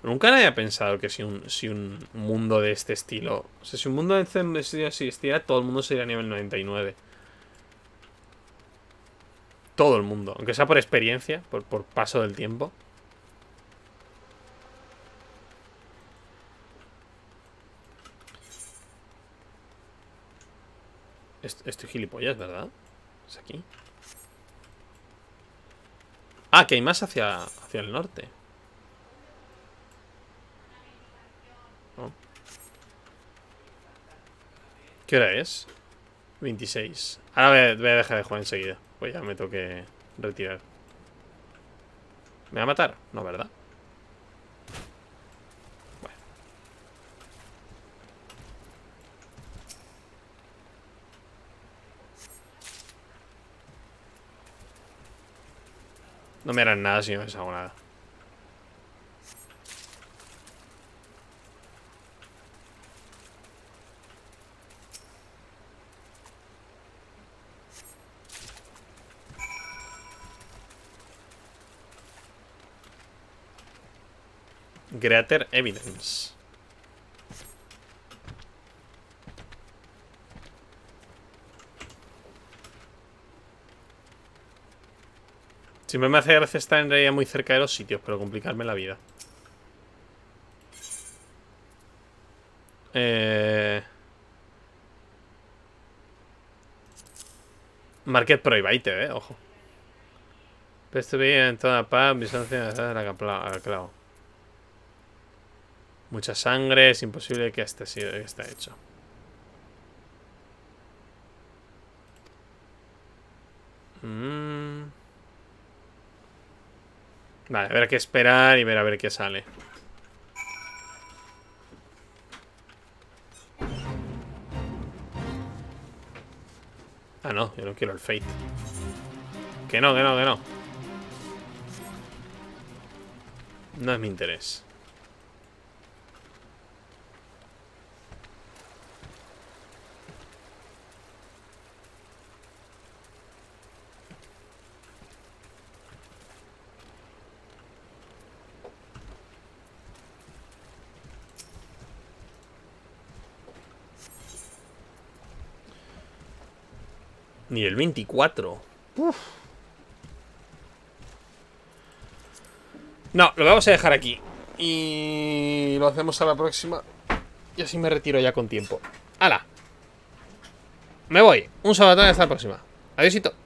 Nunca nadie ha pensado que si un mundo de este estilo... O sea, si un mundo de este estilo existiera, todo el mundo sería nivel 99. Todo el mundo. Aunque sea por experiencia, por paso del tiempo. Estoy gilipollas, ¿verdad? Es aquí. Ah, que hay más hacia el norte. ¿Qué hora es? 26. Ahora voy a dejar de jugar enseguida, pues ya me tengo que retirar. ¿Me va a matar? No, ¿verdad? Bueno. No me harán nada si no les hago nada. Greater Evidence. Siempre me hace gracia estar en realidad muy cerca de los sitios, pero complicarme la vida. Market Prohibited, ojo. Peste en toda paz, vigilancia de la clavo. Mucha sangre, es imposible que esté hecho. Vale, habrá que esperar y ver a ver qué sale. Ah, no, yo no quiero el Fate. Que no, que no, que no. No es mi interés. Nivel 24. Uf. No, lo vamos a dejar aquí. Y lo hacemos a la próxima. Y así me retiro ya con tiempo. ¡Hala! Me voy. Un saludo hasta la próxima. Adiósito.